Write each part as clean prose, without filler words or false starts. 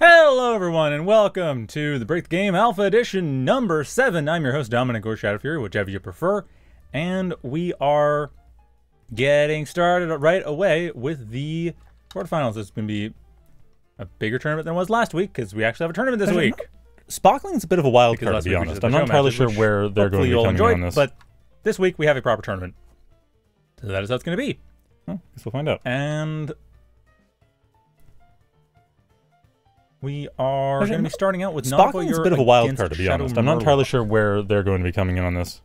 Hello everyone and welcome to the Breakthrough Game Alpha Edition number 7. I'm your host Dominic or Shadow Fury, whichever you prefer. And we are getting started right away with the quarterfinals. It's going to be a bigger tournament than it was last week because we actually have a tournament this week. Spockling's a bit of a wild card, to be honest. I'm not entirely sure where they're going to be coming on this. But this week we have a proper tournament. So that is how it's going to be. Well, I guess we'll find out. And we are going to be starting out with NotAVoyeur. It's a bit of a wild card, to be honest. I'm not entirely sure where they're going to be coming in on this.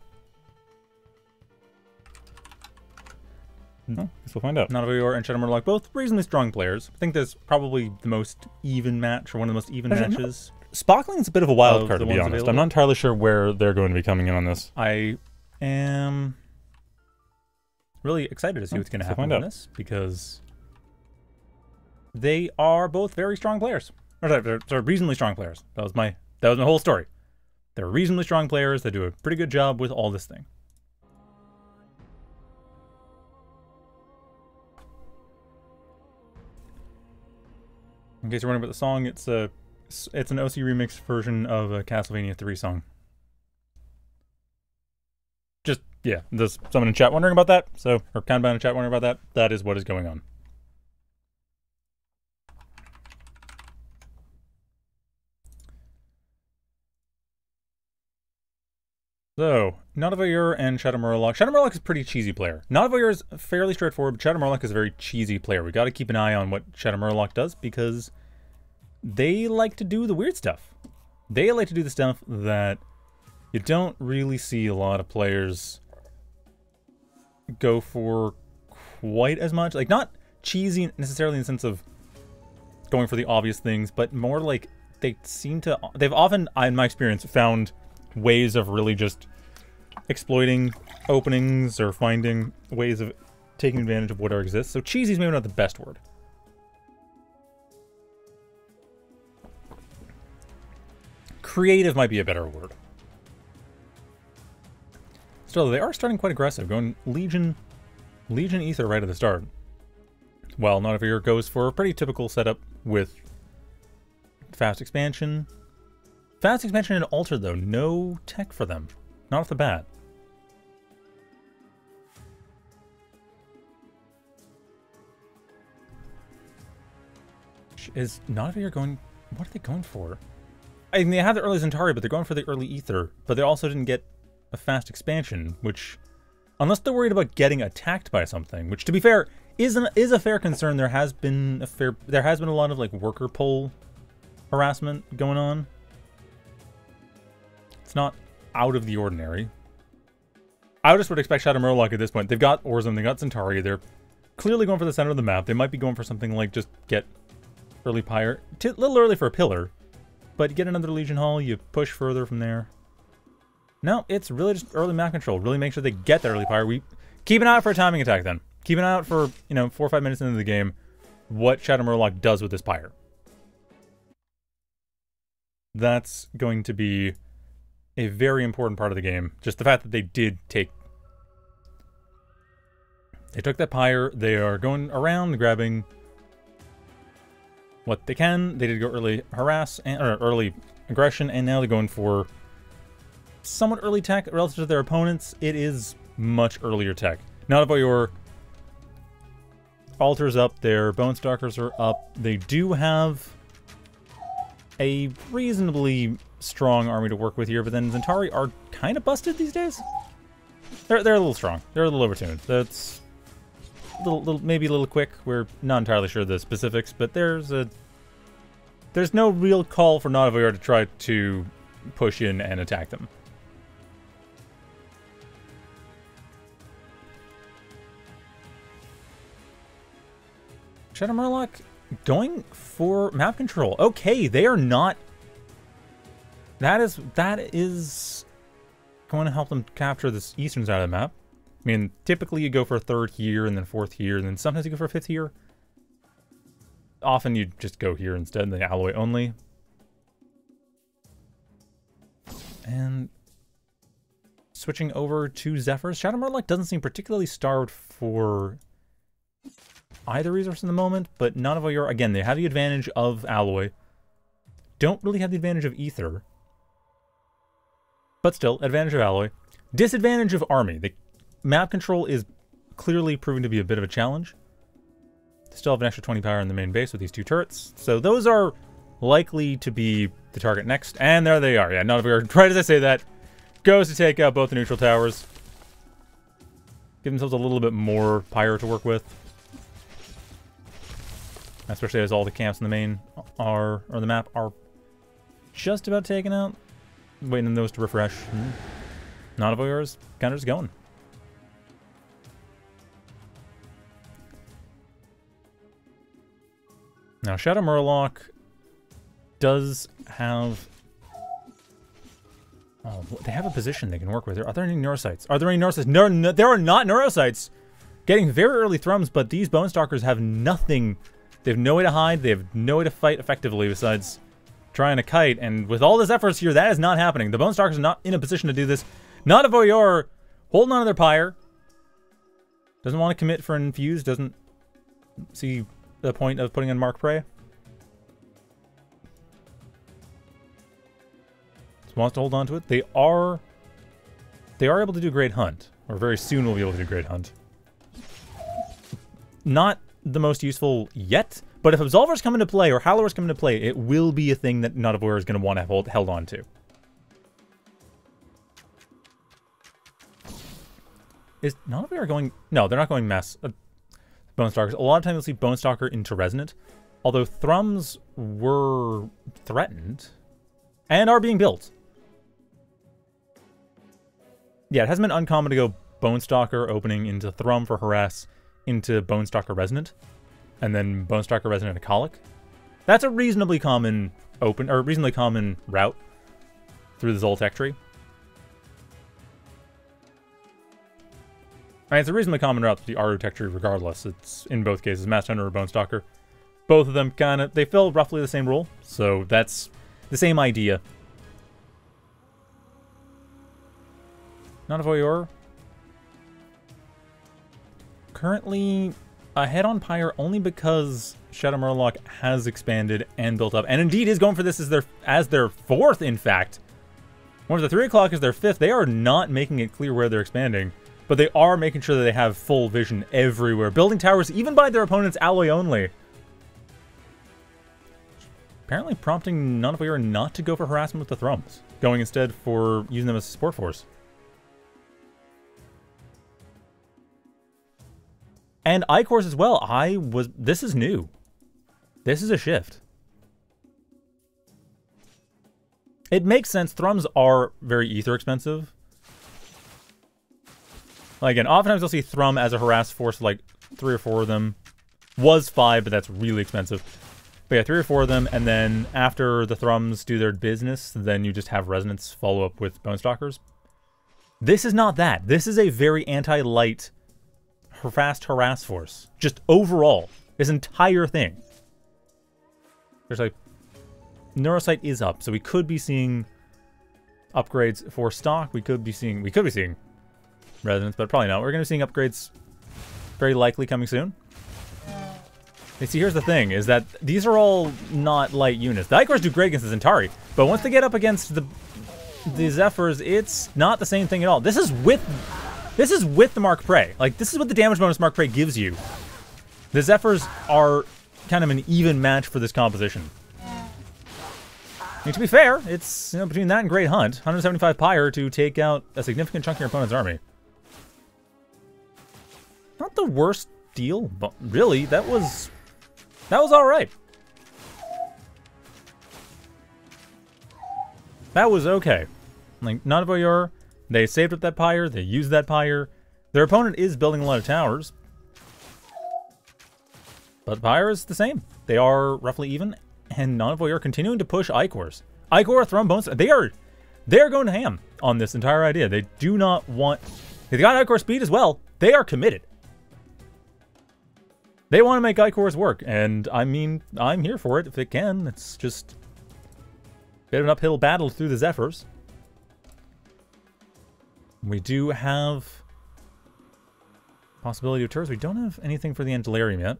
No, guess we'll find out. NotAVoyeur and Shadow Murloc, both reasonably strong players. I think that's probably the most even match, or one of the most even matches. Spockling's a bit of a wild card, to be honest. I'm not entirely sure where they're going to be coming in on this. I am really excited to see what's going to happen on this, because they are both very strong players. They're reasonably strong players. That was my whole story. They're reasonably strong players. They do a pretty good job with all this thing. In case you're wondering about the song, it's an OC remix version of a Castlevania III song. Just yeah, there's someone in chat wondering about that. So or Kanban in chat wondering about that. That is what is going on. So, NotAVoyeur and Shadow Murloc. Shadow Murloc is a pretty cheesy player. NotAVoyeur is fairly straightforward, but Shadow Murloc is a very cheesy player. We got to keep an eye on what Shadow Murloc does because they like to do the weird stuff. They like to do the stuff that you don't really see a lot of players go for quite as much. Like, not cheesy necessarily in the sense of going for the obvious things, but more like they seem to... They've often, in my experience, found ways of really just exploiting openings or finding ways of taking advantage of whatever exists. So cheesy is maybe not the best word. Creative might be a better word. Still, they are starting quite aggressive, going Legion Ether right at the start. Well, NotAVoyeur goes for a pretty typical setup with fast expansion. Fast expansion and Altered, though. No tech for them. Not off the bat. Is NotAVoyeur going... What are they going for? I mean, they have the early Zentari, but they're going for the early Ether. But they also didn't get a fast expansion, which... Unless they're worried about getting attacked by something, which, to be fair, is a fair concern. There has been a lot of, like, worker pull harassment going on. Not out of the ordinary. I just would expect Shadow Murloc at this point. They've got Orzum, they've got Centauri, they're clearly going for the center of the map. They might be going for something like just get early Pyre. A little early for a pillar, but get another Legion Hall, you push further from there. No, it's really just early map control. Really make sure they get that early Pyre. We keep an eye out for a timing attack then. Keep an eye out for, you know, 4 or 5 minutes into the game, what Shadow Murloc does with this Pyre. That's going to be a very important part of the game. Just the fact that they did take... They took that Pyre. They are going around, grabbing what they can. They did go early harass, or early aggression, and now they're going for somewhat early tech relative to their opponents. It is much earlier tech. NotAVoyeur alters up, their Bone Stalkers are up. They do have a reasonably strong army to work with here, but then Zentari are kind of busted these days. They're a little strong. They're a little overtuned. That's a little maybe a little quick. We're not entirely sure of the specifics, but there's no real call for NotAVoyeur to try to push in and attack them. Shadow Murloc going for map control. Okay, they are not... That is going to help them capture this eastern side of the map. I mean, typically you go for a third here, and then fourth here, and then sometimes you go for a fifth here. Often you just go here instead, the alloy only. And switching over to Zephyrs. Shadow Murloc doesn't seem particularly starved for either resource in the moment, but NotAVoyeur, again, they have the advantage of alloy. don't really have the advantage of Ether, but still, advantage of Alloy. Disadvantage of Army. The map control is clearly proving to be a bit of a challenge. Still have an extra 20 power in the main base with these two turrets. So those are likely to be the target next. And there they are. Yeah, NotAVoyeur, right as I say that, goes to take out both the neutral towers. Give themselves a little bit more pyre to work with. Especially as all the camps in the main are, or the map, are just about taken out. Waiting on those to refresh. NotAVoyeur's kind of just going. Now, Shadow Murloc does have... Oh, they have a position they can work with. Are there any Neurosites? Are there any Neurosites? No, there are not Neurosites! Getting very early thrums, but these Bonestalkers have nothing. They have no way to hide. They have no way to fight effectively besides trying to kite. And with all this efforts here, that is not happening. The Bonestalkers are not in a position to do this. NotAVoyeur holding on to their pyre. Doesn't want to commit for infuse. Doesn't see the point of putting in Mark Prey. Just wants to hold on to it. They are able to do Great Hunt. Or very soon we'll be able to do Great Hunt. Not the most useful yet, but if Absolvers come into play or Hallowers come into play, it will be a thing that NotAVoyeur is going to want to hold on to. Is NotAVoyeur going... No, they're not going mass... Bonestalkers. A lot of times you'll see Bonestalker into Resonant, although Thrums were threatened and are being built. Yeah, it hasn't been uncommon to go Bonestalker opening into Thrum for Harass into Bonestalker Resonant, and then Bonestalker Resonant Acolic. That's a reasonably common open, or reasonably common route through the Zoltec tree. I mean, it's a reasonably common route to the Aru Tech tree regardless. It's, in both cases, Mass Hunter or Bonestalker. Both of them kind of, they fill roughly the same role, so that's the same idea. NotAVoyeur. Currently ahead on Pyre only because Shadow Murloc has expanded and built up, and indeed is going for this as their fourth, in fact. Whereas the 3 o'clock is their fifth. They are not making it clear where they're expanding. But they are making sure that they have full vision everywhere. Building towers even by their opponent's alloy only. Apparently prompting NotAVoyeur not to go for harassment with the Thrums. Going instead for using them as a support force. And I-Cores as well. This is new. This is a shift. It makes sense. Thrums are very ether expensive. Again, oftentimes you'll see Thrum as a harass force, like 3 or 4 of them. Was 5, but that's really expensive. But yeah, 3 or 4 of them, and then after the Thrums do their business, then you just have Resonance follow up with Bonestalkers. This is not that. This is a very anti-light harass force. Just overall. This entire thing. There's like... Neurosite is up, so we could be seeing upgrades for stock. We could be seeing Resonance, but probably not. We're going to be seeing upgrades very likely coming soon. You see, here's the thing, is that these are all not light units. The I-Cores do great against the Centauri, but once they get up against the Zephyrs, it's not the same thing at all. This is with the Mark Prey. Like, this is what the damage bonus Mark Prey gives you. The Zephyrs are kind of an even match for this composition. I mean, to be fair, it's, you know, between that and Great Hunt, 175 Pyre to take out a significant chunk of your opponent's army. Not the worst deal, but really, that was all right. That was okay. Like, NotAVoyeur, they saved up that pyre, they used that pyre. Their opponent is building a lot of towers, but pyre is the same. They are roughly even, and NotAVoyeur continuing to push I-Cores. I-Core, Thrum, Bones, they are going ham on this entire idea. They do not want. They got I-Core speed as well. They are committed. They want to make I-Cores work, and I mean, I'm here for it if it can. It's just a bit of an uphill battle through the Zephyrs. We do have possibility of turrets. We don't have anything for the Angelarium yet.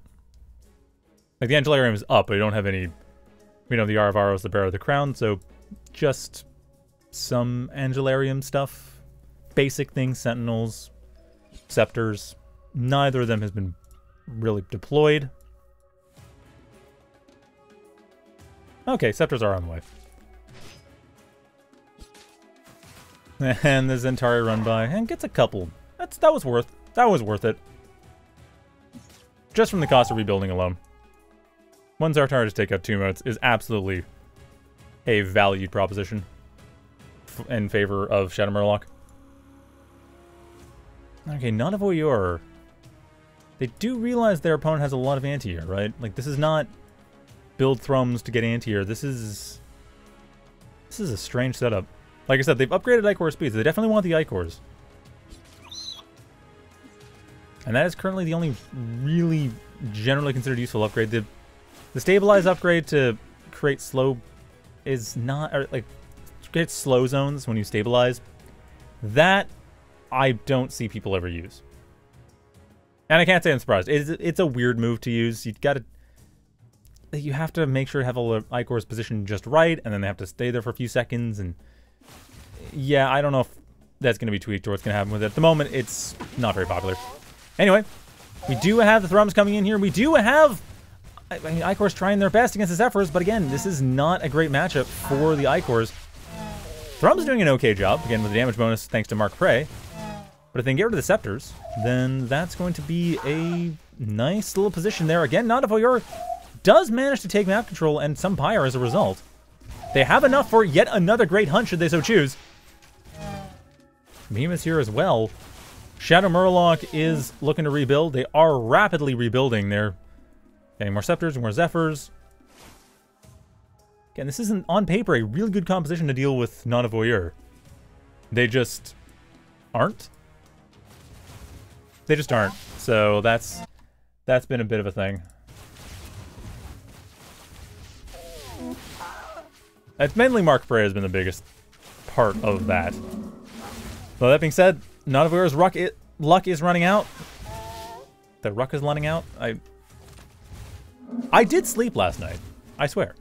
Like, the Angelarium is up, but we don't have any We know the Aravaro's the bearer of the crown, so just some Angelarium stuff. Basic things, sentinels, scepters. Neither of them has been really deployed. Okay, scepters are on the way. And the Zentari run by and gets a couple. That was worth it. Just from the cost of rebuilding alone. One Zartar to take out two motes is absolutely a valued proposition in favor of Shadow Murloc. Okay, NotAVoyeur. They do realize their opponent has a lot of anti-air, right? Like, this is not build Thrums to get anti-air. This is a strange setup. Like I said, they've upgraded Ichor speeds. They definitely want the Ichors. And that is currently the only really generally considered useful upgrade. The Stabilize upgrade to create slow is not... Or like, create slow zones when you stabilize. That I don't see people ever use. And I can't say I'm surprised. It's a weird move to use. You have to make sure to have all the Ichor's position just right, and then they have to stay there for a few seconds, and... Yeah, I don't know if that's going to be tweaked or what's going to happen with it. At the moment, it's not very popular. Anyway, we do have the Thrums coming in here. We do have... I mean, Ichor's trying their best against the Zephyrs, but again, this is not a great matchup for the Ichor's. Thrums doing an okay job, again, with the damage bonus thanks to Mark Prey. But if they can get rid of the Scepters, then that's going to be a nice little position there. Again, NotAVoyeur does manage to take map control and some Pyre as a result. They have enough for yet another great hunt, should they so choose. Mimas here as well. Shadow Murloc is looking to rebuild. They are rapidly rebuilding. They're getting more Scepters, more Zephyrs. Again, this isn't, on paper, a really good composition to deal with NotAVoyeur. They just aren't. They just aren't. So that's been a bit of a thing. It's mainly Mark Prey has been the biggest part of that. Well, that being said, NotAVoyeur's luck is running out. The ruck is running out. I did sleep last night. I swear.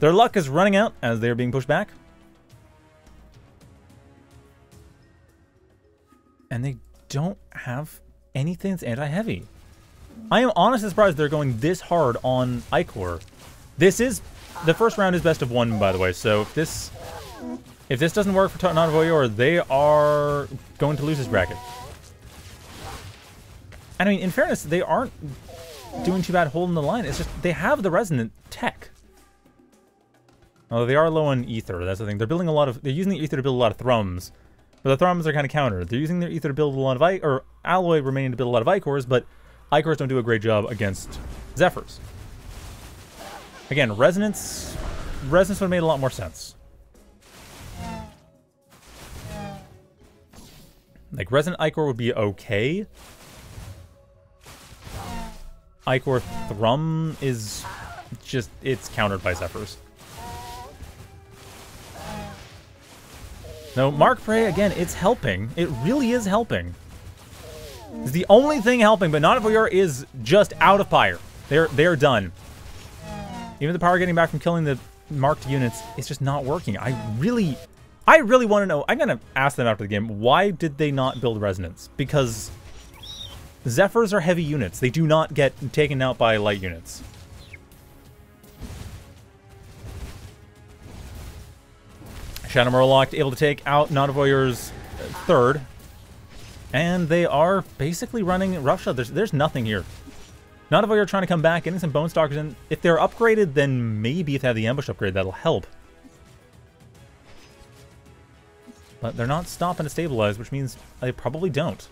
Their luck is running out as they are being pushed back. And they don't have anything that's anti-heavy. I am honestly surprised they're going this hard on Ichor. This is... The first round is best of one, by the way, so if this doesn't work for NotAVoyeur, they are going to lose this bracket. And I mean, in fairness, they aren't doing too bad holding the line. It's just they have the resonant tech. Although they are low on ether, that's the thing. They're using the ether to build a lot of Thrums, but the Thrums are kind of countered. They're using their ether to build a lot of alloy remaining to build a lot of Ichors, but Ichors don't do a great job against Zephyrs. Again, resonance would have made a lot more sense. Like, Resonant Ichor would be okay. Ichor Thrum is just... It's countered by Zephyrs. No, Mark Prey, again, it's helping. It really is helping. It's the only thing helping, but NotAVoyeur is just out of Pyre. They're done. Even the power getting back from killing the marked units, it's just not working. I really want to know. I'm going to ask them after the game, why did they not build Resonance? Because Zephyrs are heavy units. They do not get taken out by light units. Shadow Murloc able to take out NotAVoyeur's third. And they are basically running roughshod. There's nothing here. NotAVoyeur trying to come back, getting some Bone Stalkers in. If they're upgraded, then maybe if they have the Ambush upgrade, that'll help. But they're not stopping to stabilize, which means they probably don't.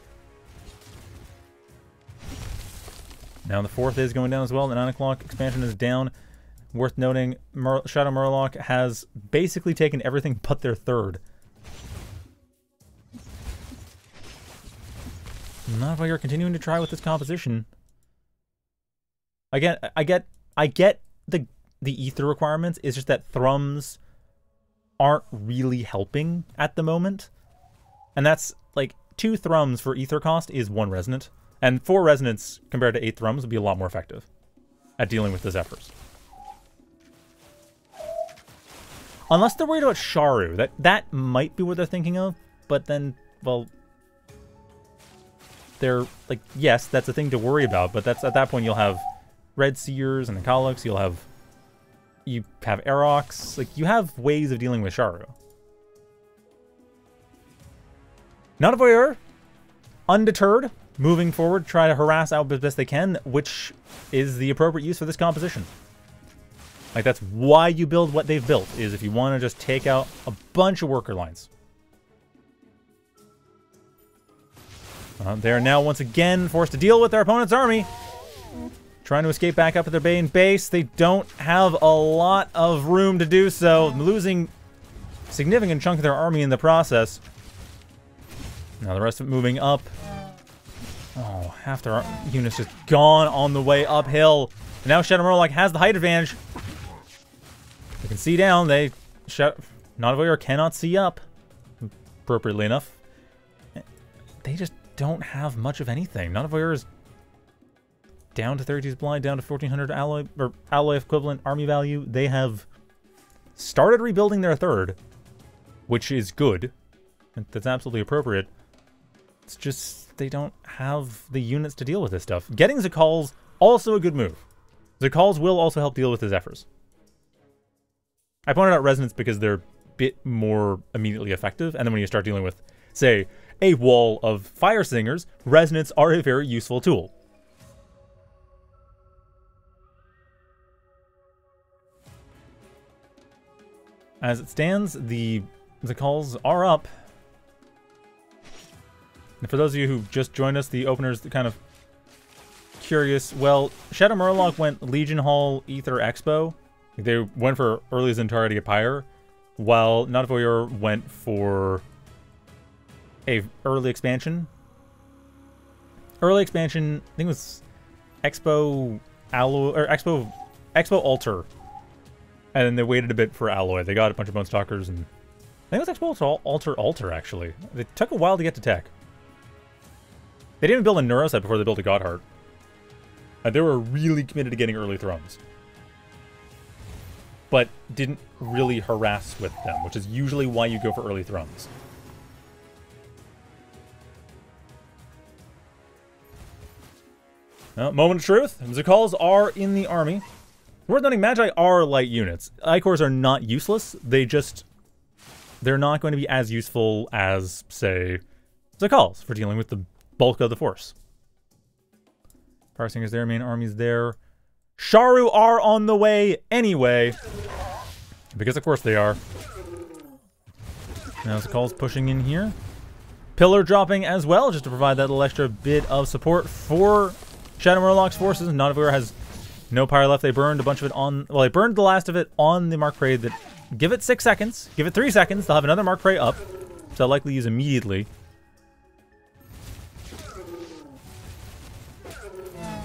Now the 4th is going down as well. The 9 o'clock expansion is down. Worth noting, Shadow Murloc has basically taken everything but their 3rd. NotAVoyeur continuing to try with this composition. Again, I get the ether requirements. It's just that Thrums aren't really helping at the moment. And that's, like, 2 Thrums for ether cost is 1 Resonant. And 4 Resonance compared to 8 Thrums would be a lot more effective at dealing with the Zephyrs. Unless they're worried about Sharu. That might be what they're thinking of, but then, well, they're like, yes, that's a thing to worry about, but that's at that point you'll have Red Seers and the Kalax, you have Aerox, like you have ways of dealing with Sharu. NotAVoyeur, undeterred, moving forward, try to harass out as best they can, which is the appropriate use for this composition. Like, that's why you build what they've built, is if you want to just take out a bunch of worker lines. They are now once again forced to deal with their opponent's army. Trying to escape back up to their main base. They don't have a lot of room to do so, losing a significant chunk of their army in the process. Now the rest of it moving up. Oh, half their units just gone on the way uphill. And now Shadow Murloc has the height advantage. They can see down. They NotAVoyeur cannot see up, appropriately enough. They just don't have much of anything. NotAVoyeur is down to 32 supply, down to 1,400 alloy or alloy equivalent army value. They have started rebuilding their third, which is good. That's absolutely appropriate. It's just they don't have the units to deal with this stuff. Getting Zakal's also a good move. Zakal's will also help deal with his efforts. I pointed out resonance because they're a bit more immediately effective, and then when you start dealing with, say, a wall of fire singers, resonance are a very useful tool. As it stands, the Zakal's are up. And for those of you who just joined us, the opener's kind of curious. Well, Shadow Murloc went Legion Hall, Ether Expo. They went for early Zentara to get Pyre, while NotAVoyeur went for a early expansion. Early expansion, I think it was Expo Alloy or Expo Altar. And then they waited a bit for Alloy. They got a bunch of Bone Stalkers, and I think it was Expo Altar actually. It took a while to get to tech. They didn't build a Neurosite before they built a Godheart. They were really committed to getting early Thrones. But didn't really harass with them, which is usually why you go for early Thrones. Moment of truth. Zakals are in the army. Worth noting, Magi are light units. Ikors are not useless. They just... they're not going to be as useful as, say, Zakals for dealing with the bulk of the force. Fire Singers there, main army's there. Sharu are on the way anyway. Because of course they are. Now Zakal's pushing in here. Pillar dropping as well, just to provide that little extra bit of support for Shadow Murloc's forces. NotAVoyeur has no pyre left. They burned a bunch of it on... well, they burned the last of it on the Mark Prey. That, give it 6 seconds. Give it 3 seconds. They'll have another Mark Prey up, which they'll likely use immediately.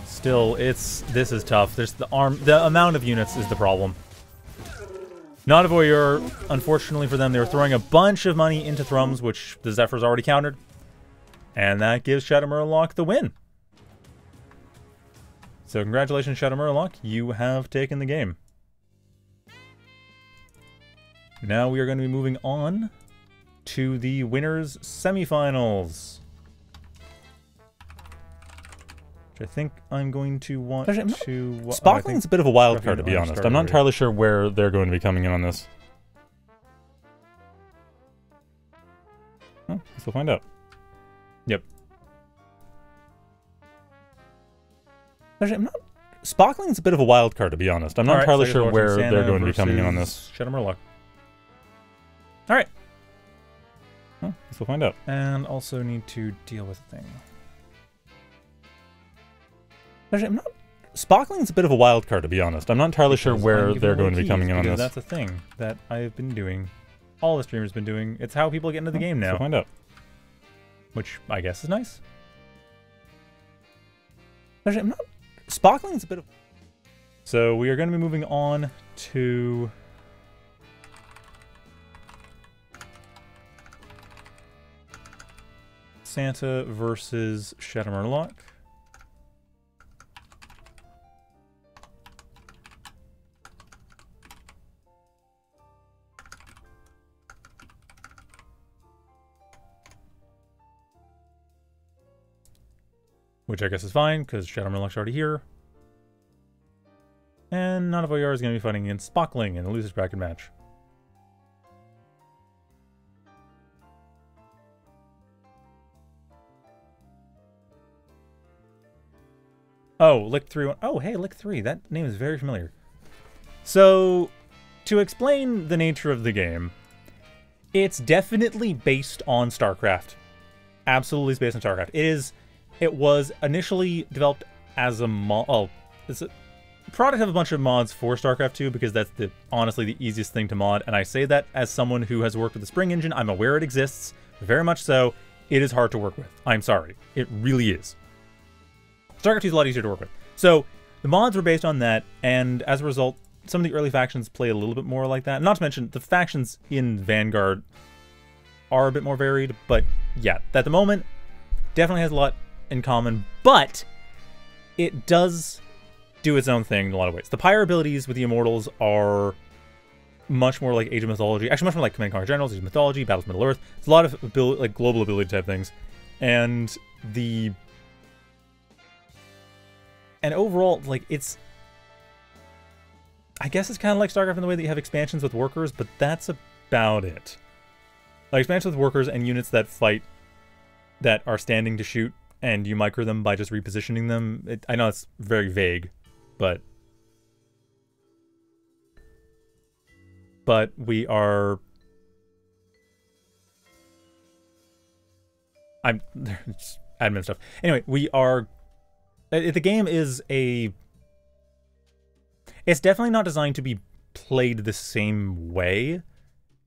Still, this is tough. There's the amount of units is the problem. NotAVoyeur, unfortunately for them, they were throwing a bunch of money into Thrums, which the Zephyr's already countered, and that gives Shadow Murloc the win. So congratulations, Shadow Murloc, you have taken the game. Now we are going to be moving on to the winners' semifinals. I think I'm going to want to... Spockling's a bit of a wild card, to be honest. I'm not entirely sure where they're going to be coming in on this. Well, guess we'll find out. Yep. Spockling's a bit of a wild card, to be honest. I'm not entirely sure where they're going to be coming in on this. Shadow Murloc. All right. Well, guess we'll find out. And also need to deal with a thing. Spockling's a bit of a wild card, to be honest. I'm not entirely sure where they're going to be coming in on this. That's a thing that I've been doing. All the streamers have been doing. It's how people get into the game now. So find out. Which I guess is nice. Spockling's a bit of... so we are going to be moving on to... Santa versus Shadow Murloc. which I guess is fine because Shadow Murloc's already here. And NotAVoyeur is going to be fighting against Spockling in a loser's bracket match. Oh, Lick3. Oh, hey, Lick3. That name is very familiar. So, to explain the nature of the game, it's definitely based on StarCraft. Absolutely, it's based on StarCraft. It was initially developed as a mod. Oh, it's a product of a bunch of mods for StarCraft II because that's honestly the easiest thing to mod. And I say that as someone who has worked with the Spring Engine. I'm aware it exists, very much so. It is hard to work with. I'm sorry, it really is. StarCraft II is a lot easier to work with. So the mods were based on that, and as a result, some of the early factions play a little bit more like that. Not to mention, the factions in Vanguard are a bit more varied, but yeah, at the moment, definitely has a lot in common, but it does do its own thing in a lot of ways. The Pyre abilities with the Immortals are much more like Age of Mythology, actually much more like Command and Conquer Generals, Age of Mythology, Battles of Middle Earth. It's a lot of like global ability type things. And overall, like, I guess it's kind of like StarCraft in the way that you have expansions with workers, but that's about it. Like, expansions with workers and units that fight that are standing to shoot, and you micro them by just repositioning them. I know it's very vague, but we are... It's admin stuff. Anyway, we are... The game is a... It's definitely not designed to be played the same way,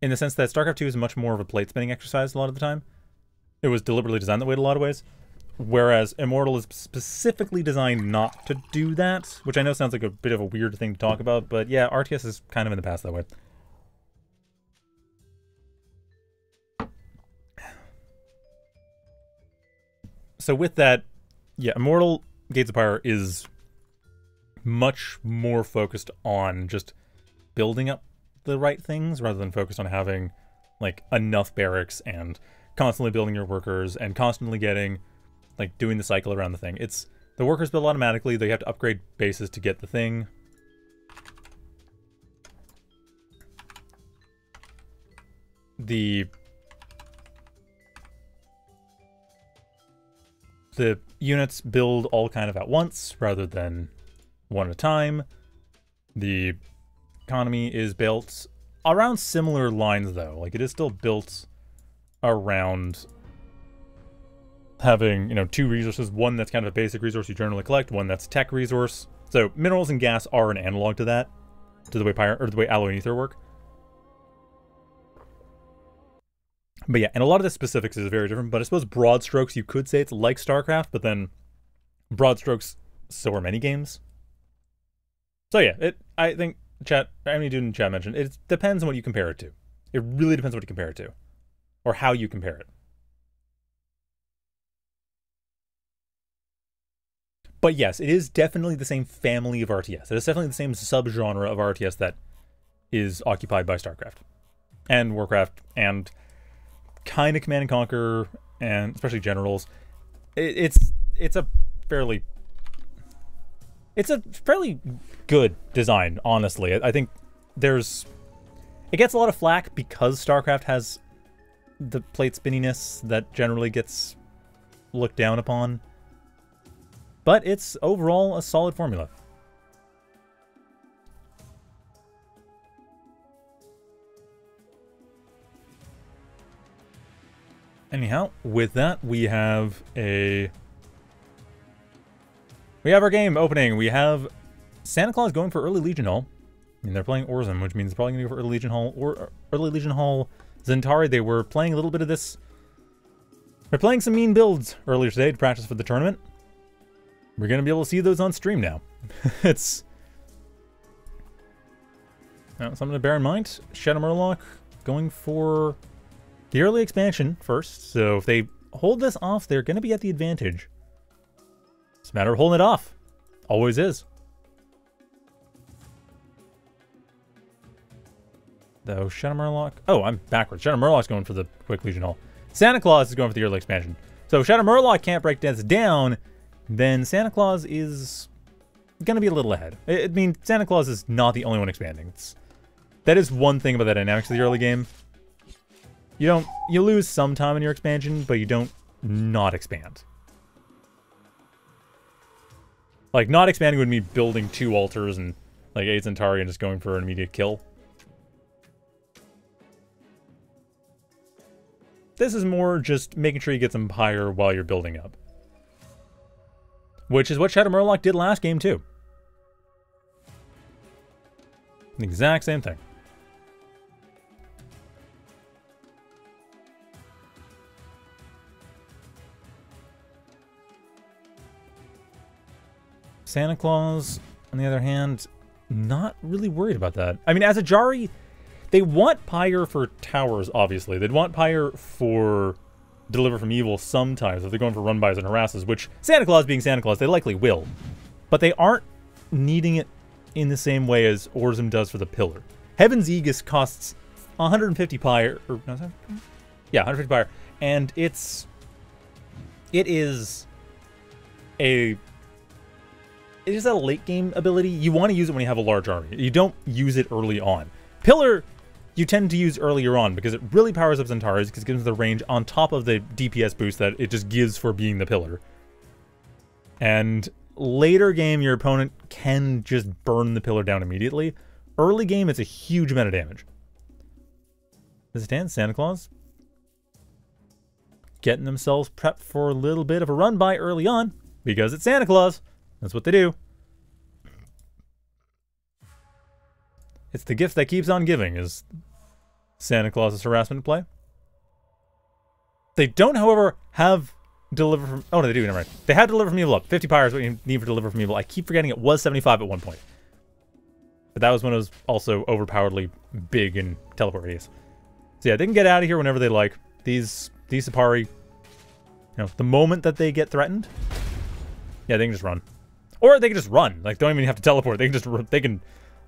in the sense that StarCraft II is much more of a plate spinning exercise a lot of the time. It was deliberately designed that way in a lot of ways, whereas Immortal is specifically designed not to do that, which I know sounds like a bit of a weird thing to talk about, but yeah, RTS is kind of in the past that way. So with that, yeah, Immortal: Gates of Pyre is much more focused on just building up the right things rather than focused on having like enough barracks and constantly building your workers and constantly getting like doing the cycle around the thing. It's the workers build automatically, they have to upgrade bases to get the thing. The units build all kind of at once rather than one at a time. The economy is built around similar lines, though. Like, it is still built around having, you know, two resources. One that's kind of a basic resource you generally collect. One that's tech resource. So minerals and gas are an analog to that, to the way Pyre or the way Alloy and Ether work. But yeah, and a lot of the specifics is very different. But I suppose broad strokes, you could say it's like StarCraft, but then broad strokes, so are many games. So yeah, I think chat, I mean, dude in chat mentioned, it depends on what you compare it to. It really depends on what you compare it to, or how you compare it. But yes, it is definitely the same family of RTS. It is definitely the same subgenre of RTS that is occupied by StarCraft and Warcraft and kind of Command and Conquer, and especially Generals. It's a fairly good design, honestly. I think there's... It gets a lot of flack because StarCraft has the plate spinniness that generally gets looked down upon. But it's overall a solid formula. Anyhow, with that, we have a... We have our game opening. We have SantaClaws going for early Legion Hall. I mean, they're playing Orzum, which means they're probably going to go for early Legion Hall or early Legion Hall Zentari. They were playing a little bit of this. They're playing some mean builds earlier today to practice for the tournament. We're going to be able to see those on stream now. That's something to bear in mind. Shadow Murloc going for the early expansion first. So if they hold this off, they're going to be at the advantage. It's a matter of holding it off. Always is. Though Shadow Murloc... Oh, I'm backwards. Shadow Murloc's going for the quick Legion Hall. SantaClaws is going for the early expansion. So Shadow Murloc can't break this down. then SantaClaws is gonna be a little ahead. I mean, SantaClaws is not the only one expanding. That is one thing about the dynamics of the early game. You lose some time in your expansion, but you don't not expand. Like, not expanding would mean building 2 altars and, like, 8 Centauri and just going for an immediate kill. This is more just making sure you get some higher while you're building up. Which is what Shadow Murloc did last game, too. The exact same thing. SantaClaws, on the other hand, not really worried about that. I mean, as Ajari, they want Pyre for towers, obviously. They'd want Pyre for Deliver from Evil sometimes, if they're going for run-bys and harasses, which SantaClaws being SantaClaws, they likely will. But they aren't needing it in the same way as Orzum does for the Pillar. Heaven's Aegis costs 150 Pyre, or no, yeah, 150 Pyre, and it is a late game ability. You want to use it when you have a large army. You don't use it early on. Pillar, you tend to use earlier on because it really powers up Centauris because it gives them the range on top of the DPS boost that it just gives for being the Pillar. And later game, your opponent can just burn the Pillar down immediately. Early game, it's a huge amount of damage. This stands SantaClaws. Getting themselves prepped for a little bit of a run by early on because it's SantaClaws. That's what they do. It's the gift that keeps on giving, is SantaClaws' harassment play. They don't, however, have Deliver from... Oh, no, they do, never mind. They have Deliver from Evil up. 50 Pyre is what you need for Deliver from Evil. I keep forgetting it was 75 at one point. But that was when it was also overpoweredly big in teleport radius. So yeah, they can get out of here whenever they like. These Sipari, you know, the moment that they get threatened, yeah, they can just run. Or they can just run. Like, don't even have to teleport. They can just, they can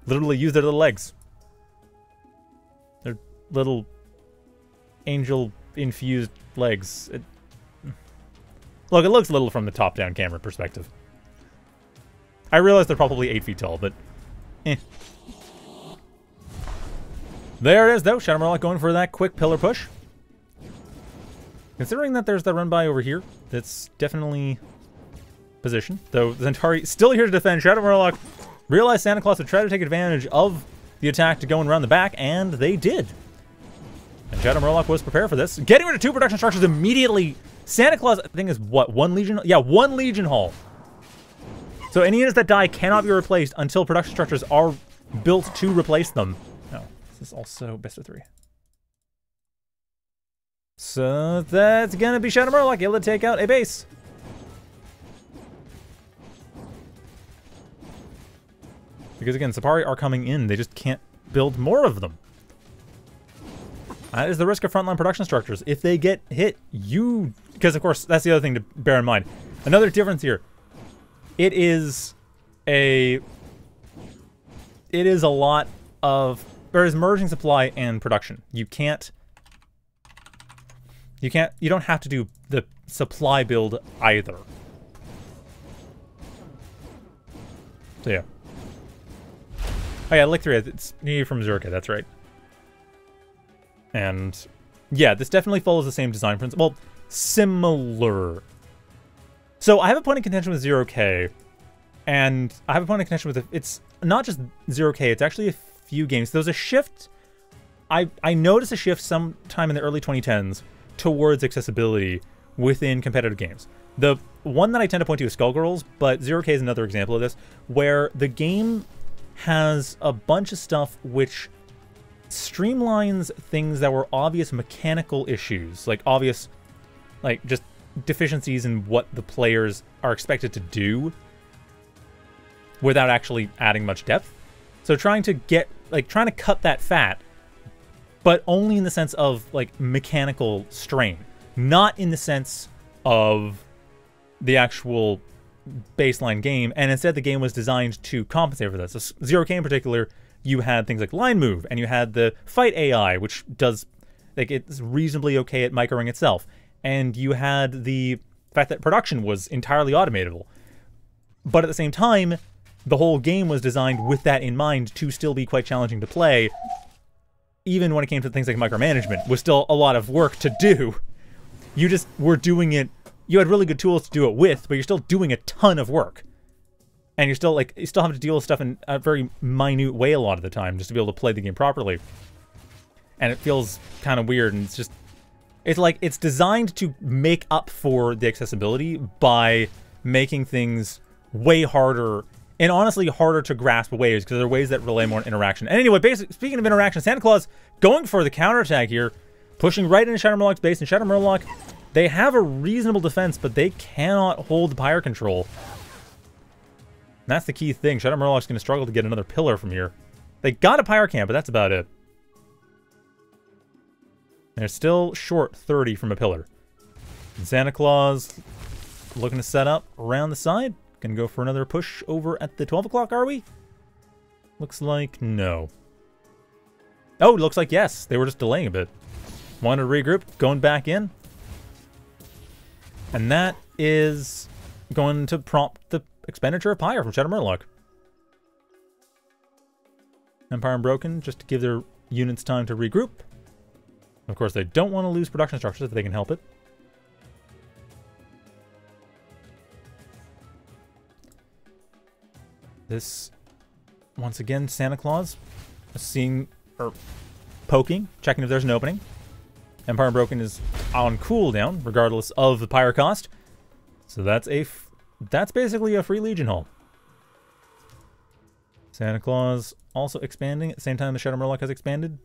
literally use their little legs. Their little angel-infused legs. Look, it looks little from the top-down camera perspective. I realize they're probably 8 feet tall, but eh. There it is, though. Shadow Murloc going for that quick pillar push. Considering that there's that run-by over here, that's definitely... position, though Zentari still here to defend. Shadow Murloc realized SantaClaws would try to take advantage of the attack to go and round the back, and they did. And Shadow Murloc was prepared for this. Getting rid of 2 production structures immediately. SantaClaws, I think, is what, 1 Legion? Yeah, 1 Legion Hall. So any units that die cannot be replaced until production structures are built to replace them. Oh, this is also best of 3. So that's gonna be Shadow Murloc able to take out a base. Because again, Sipari are coming in. They just can't build more of them. That is the risk of frontline production structures. If they get hit, you... Because, of course, that's the other thing to bear in mind. Another difference here. It is a lot of... There is merging supply and production. You don't have to do the supply build either. So, yeah. Oh yeah, Lick3, it's new from Zero-K, that's right. And yeah, this definitely follows the same design principle. Well, similar. So I have a point of contention with Zero-K, and I have a point of contention with... It's not just Zero-K, it's actually a few games. There was a shift... I noticed a shift sometime in the early 2010s towards accessibility within competitive games. The one that I tend to point to is Skullgirls, but Zero-K is another example of this, where the game... has a bunch of stuff which streamlines things that were obvious mechanical issues, like obvious, like just deficiencies in what the players are expected to do without actually adding much depth. So trying to cut that fat, but only in the sense of like mechanical strain, not in the sense of the actual baseline game, and instead the game was designed to compensate for that. So Zero-K in particular, you had things like line move, and you had the fight AI, which does, like, it's reasonably okay at microing itself, and you had the fact that production was entirely automatable. But at the same time, the whole game was designed with that in mind to still be quite challenging to play, even when it came to things like micromanagement, was still a lot of work to do. You just were doing it, you had really good tools to do it with, but you're still doing a ton of work. And you're still, like, you still have to deal with stuff in a very minute way a lot of the time just to be able to play the game properly. And it feels kind of weird, and it's just, it's like, it's designed to make up for the accessibility by making things way harder, and honestly harder to grasp ways, because there are ways that rely more on interaction. And anyway, basically, speaking of interaction, SantaClaws going for the counterattack here, pushing right into Shadow Murloc's base, and Shadow Murloc, they have a reasonable defense, but they cannot hold pyre control. And that's the key thing. Shadow Murloc's going to struggle to get another pillar from here. They got a pyre camp, but that's about it. They're still short 30 from a pillar. And SantaClaws looking to set up around the side. Going to go for another push over at the 12 o'clock, are we? Looks like no. Oh, looks like yes. They were just delaying a bit. Wanted to regroup. Going back in. And that is going to prompt the expenditure of pyre from Shadow Murloc. Empire Unbroken, just to give their units time to regroup. Of course, they don't want to lose production structures if they can help it. This, once again, SantaClaws seeing, or poking, checking if there's an opening. Empire Unbroken is on cooldown, regardless of the pyre cost. So that's a that's basically a free Legion home. SantaClaws also expanding at the same time the Shadow Murloc has expanded.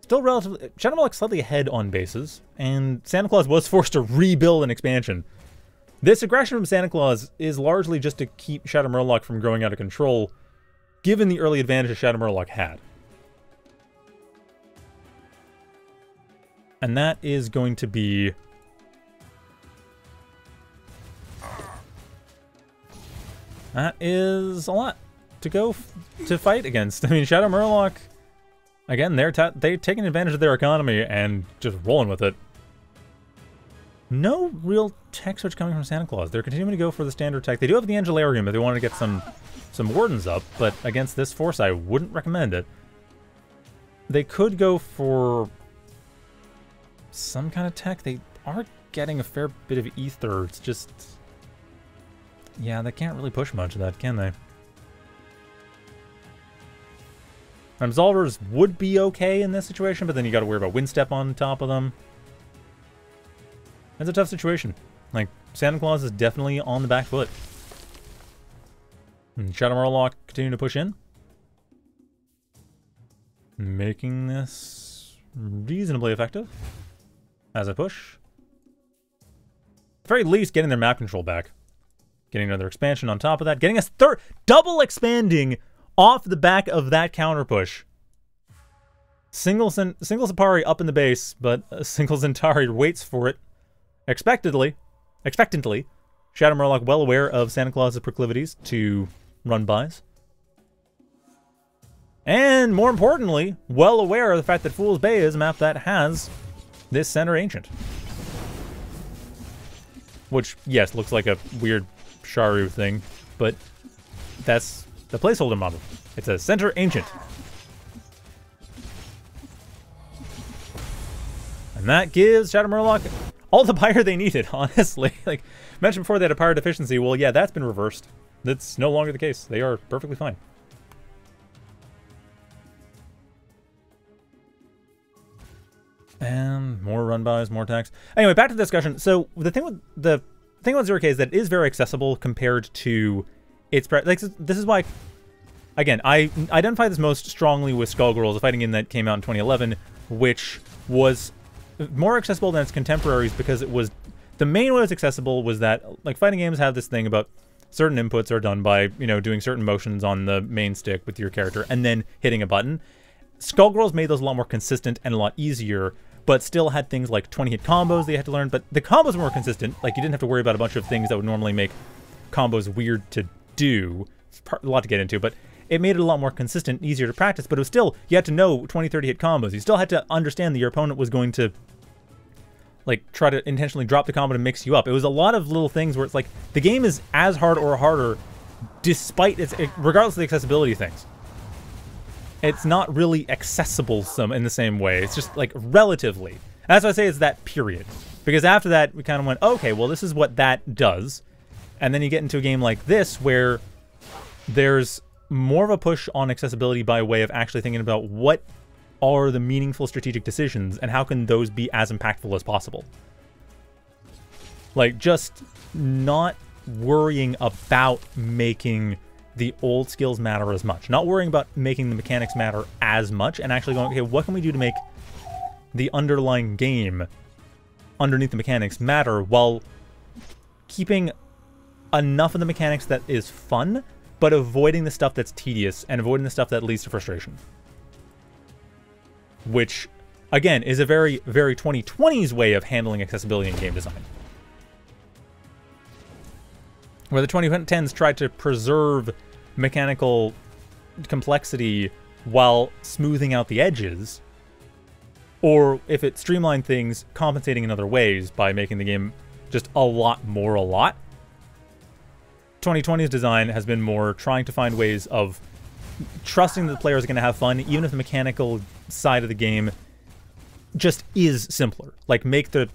Still relatively... Shadow Murloc's slightly ahead on bases, and SantaClaws was forced to rebuild an expansion. This aggression from SantaClaws is largely just to keep Shadow Murloc from growing out of control, given the early advantage Shadow Murloc had. And that is going to be... that is a lot to go to fight against. I mean, Shadow Murloc, again, they're taking advantage of their economy and just rolling with it. No real tech switch coming from SantaClaws. They're continuing to go for the standard tech. They do have the Angelarium if they wanted to get some Wardens up, but against this force, I wouldn't recommend it. They could go for some kind of tech. They are getting a fair bit of ether. It's just... yeah, they can't really push much of that, can they? Absolvers would be okay in this situation, but then you gotta worry about Windstep on top of them. It's a tough situation. Like, SantaClaws is definitely on the back foot. And Shadow Murloc continuing to push in. Making this reasonably effective as a push. At the very least, getting their map control back. Getting another expansion on top of that. Getting us double expanding off the back of that counter push. Single Centauri up in the base, but a single Centauri waits for it. Expectantly, Shadow Murloc well aware of SantaClaws' proclivities to run buys. And more importantly, well aware of the fact that Fool's Bay is a map that has this Center Ancient. Which, yes, looks like a weird Sharu thing, but that's the placeholder model. It's a Center Ancient. And that gives Shadow Murloc all the pyre they needed, honestly. Like, mentioned before they had a pyre deficiency. Well, yeah, that's been reversed. That's no longer the case. They are perfectly fine. And more run-bys, more attacks. Anyway, back to the discussion. So, the thing about Zero-K is that it is very accessible compared to its... like, this is why... again, I identify this most strongly with Skullgirls, a fighting game that came out in 2011, which was more accessible than its contemporaries because it was... the main way it was accessible was that, like, fighting games have this thing about certain inputs are done by, you know, doing certain motions on the main stick with your character and then hitting a button. Skullgirls made those a lot more consistent and a lot easier, but still had things like 20-hit combos they had to learn, but the combos were more consistent. Like, you didn't have to worry about a bunch of things that would normally make combos weird to do. It's a lot to get into, but it made it a lot more consistent, easier to practice, but it was still, you had to know 20-, 30-hit combos. You still had to understand that your opponent was going to like, try to intentionally drop the combo to mix you up. It was a lot of little things where it's like, the game is as hard or harder, despite its, regardless of the accessibility things. It's not really accessible in the same way. It's just, like, relatively. And that's why I say it's that period. Because after that, we kind of went, okay, well, this is what that does. And then you get into a game like this, where there's more of a push on accessibility by way of actually thinking about what are the meaningful strategic decisions, and how can those be as impactful as possible. Like, just not worrying about making the old skills matter as much. Not worrying about making the mechanics matter as much, and actually going, okay, what can we do to make the underlying game underneath the mechanics matter while keeping enough of the mechanics that is fun, but avoiding the stuff that's tedious and avoiding the stuff that leads to frustration. Which, again, is a very, very 2020s way of handling accessibility in game design. Where the 2010s tried to preserve mechanical complexity while smoothing out the edges, or if it streamlined things, compensating in other ways by making the game just a lot more a lot. 2020's design has been more trying to find ways of trusting that the players are going to have fun, even if the mechanical side of the game just is simpler. Like, make the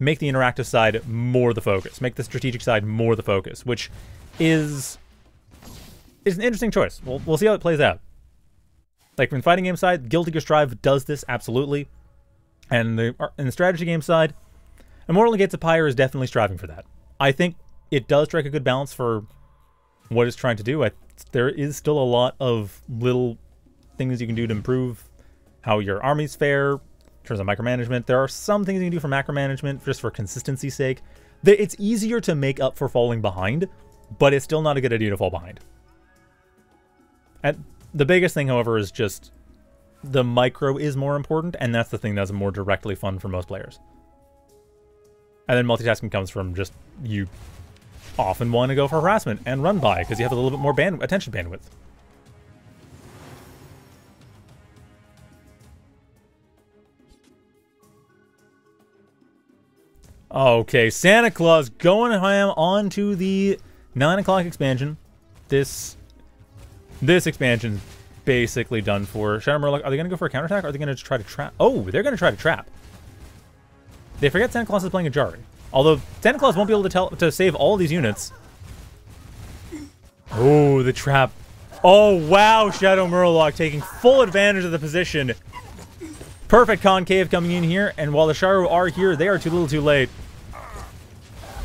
interactive side more the focus, make the strategic side more the focus, which is an interesting choice. We'll see how it plays out. Like, from the fighting game side, Guilty Gear Strive does this absolutely, and in the strategy game side, Immortal: Gates of Pyre is definitely striving for that. I think it does strike a good balance for what it's trying to do. There is still a lot of little things you can do to improve how your armies fare in terms of micromanagement. There are some things you can do for macromanagement just for consistency's sake. It's easier to make up for falling behind, but it's still not a good idea to fall behind. And the biggest thing, however, is just the micro is more important, and that's the thing that's more directly fun for most players. And then multitasking comes from just you often want to go for harassment and run by, because you have a little bit more attention bandwidth. Okay, SantaClaws going ham onto the 9 o'clock expansion. This expansion's basically done for. Shadow Murloc, are they going to go for a counterattack? Or are they going to try to trap? Oh, they're going to try to trap. They forget SantaClaws is playing Ajari. Although SantaClaws won't be able to save all these units. Oh, the trap. Oh, wow, Shadow Murloc taking full advantage of the position. Perfect concave coming in here, and while the Sharu are here, they are too little too late.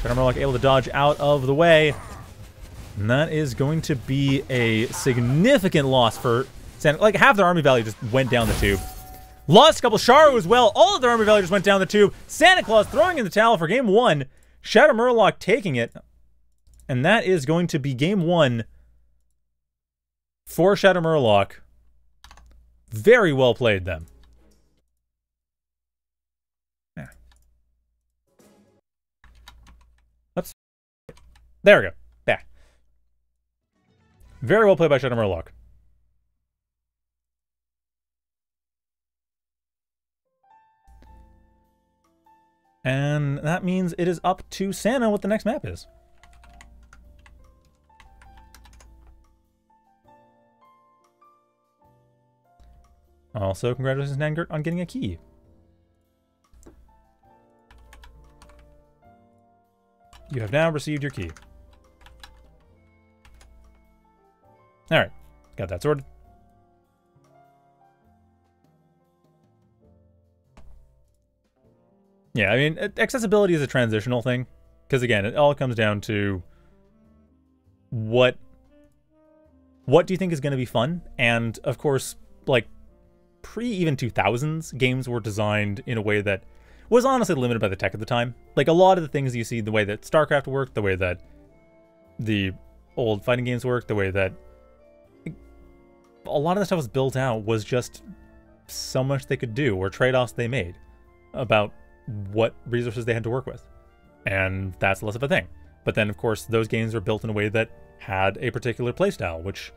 Shadow Murloc able to dodge out of the way. And that is going to be a significant loss for SantaClaws. Like, half their army value just went down the tube. Lost a couple. Sharu as well. All of their army value just went down the tube. SantaClaws throwing in the towel for game one. Shadow Murloc taking it. And that is going to be game one for Shadow Murloc. Very well played them. Yeah. Oops. There we go. Back. Yeah. Very well played by Shadow Murloc. And that means it is up to Santa what the next map is. Also, congratulations, Nangert, on getting a key. You have now received your key. Alright, got that sorted. Yeah, I mean, accessibility is a transitional thing, because again, it all comes down to what do you think is going to be fun? And of course, like, even 2000s, games were designed in a way that was honestly limited by the tech of the time. Like, a lot of the things you see, the way that StarCraft worked, the way that the old fighting games worked, the way that a lot of the stuff was built out was just so much they could do, or trade-offs they made about what resources they had to work with, and that's less of a thing. But then, of course, those games were built in a way that had a particular playstyle, which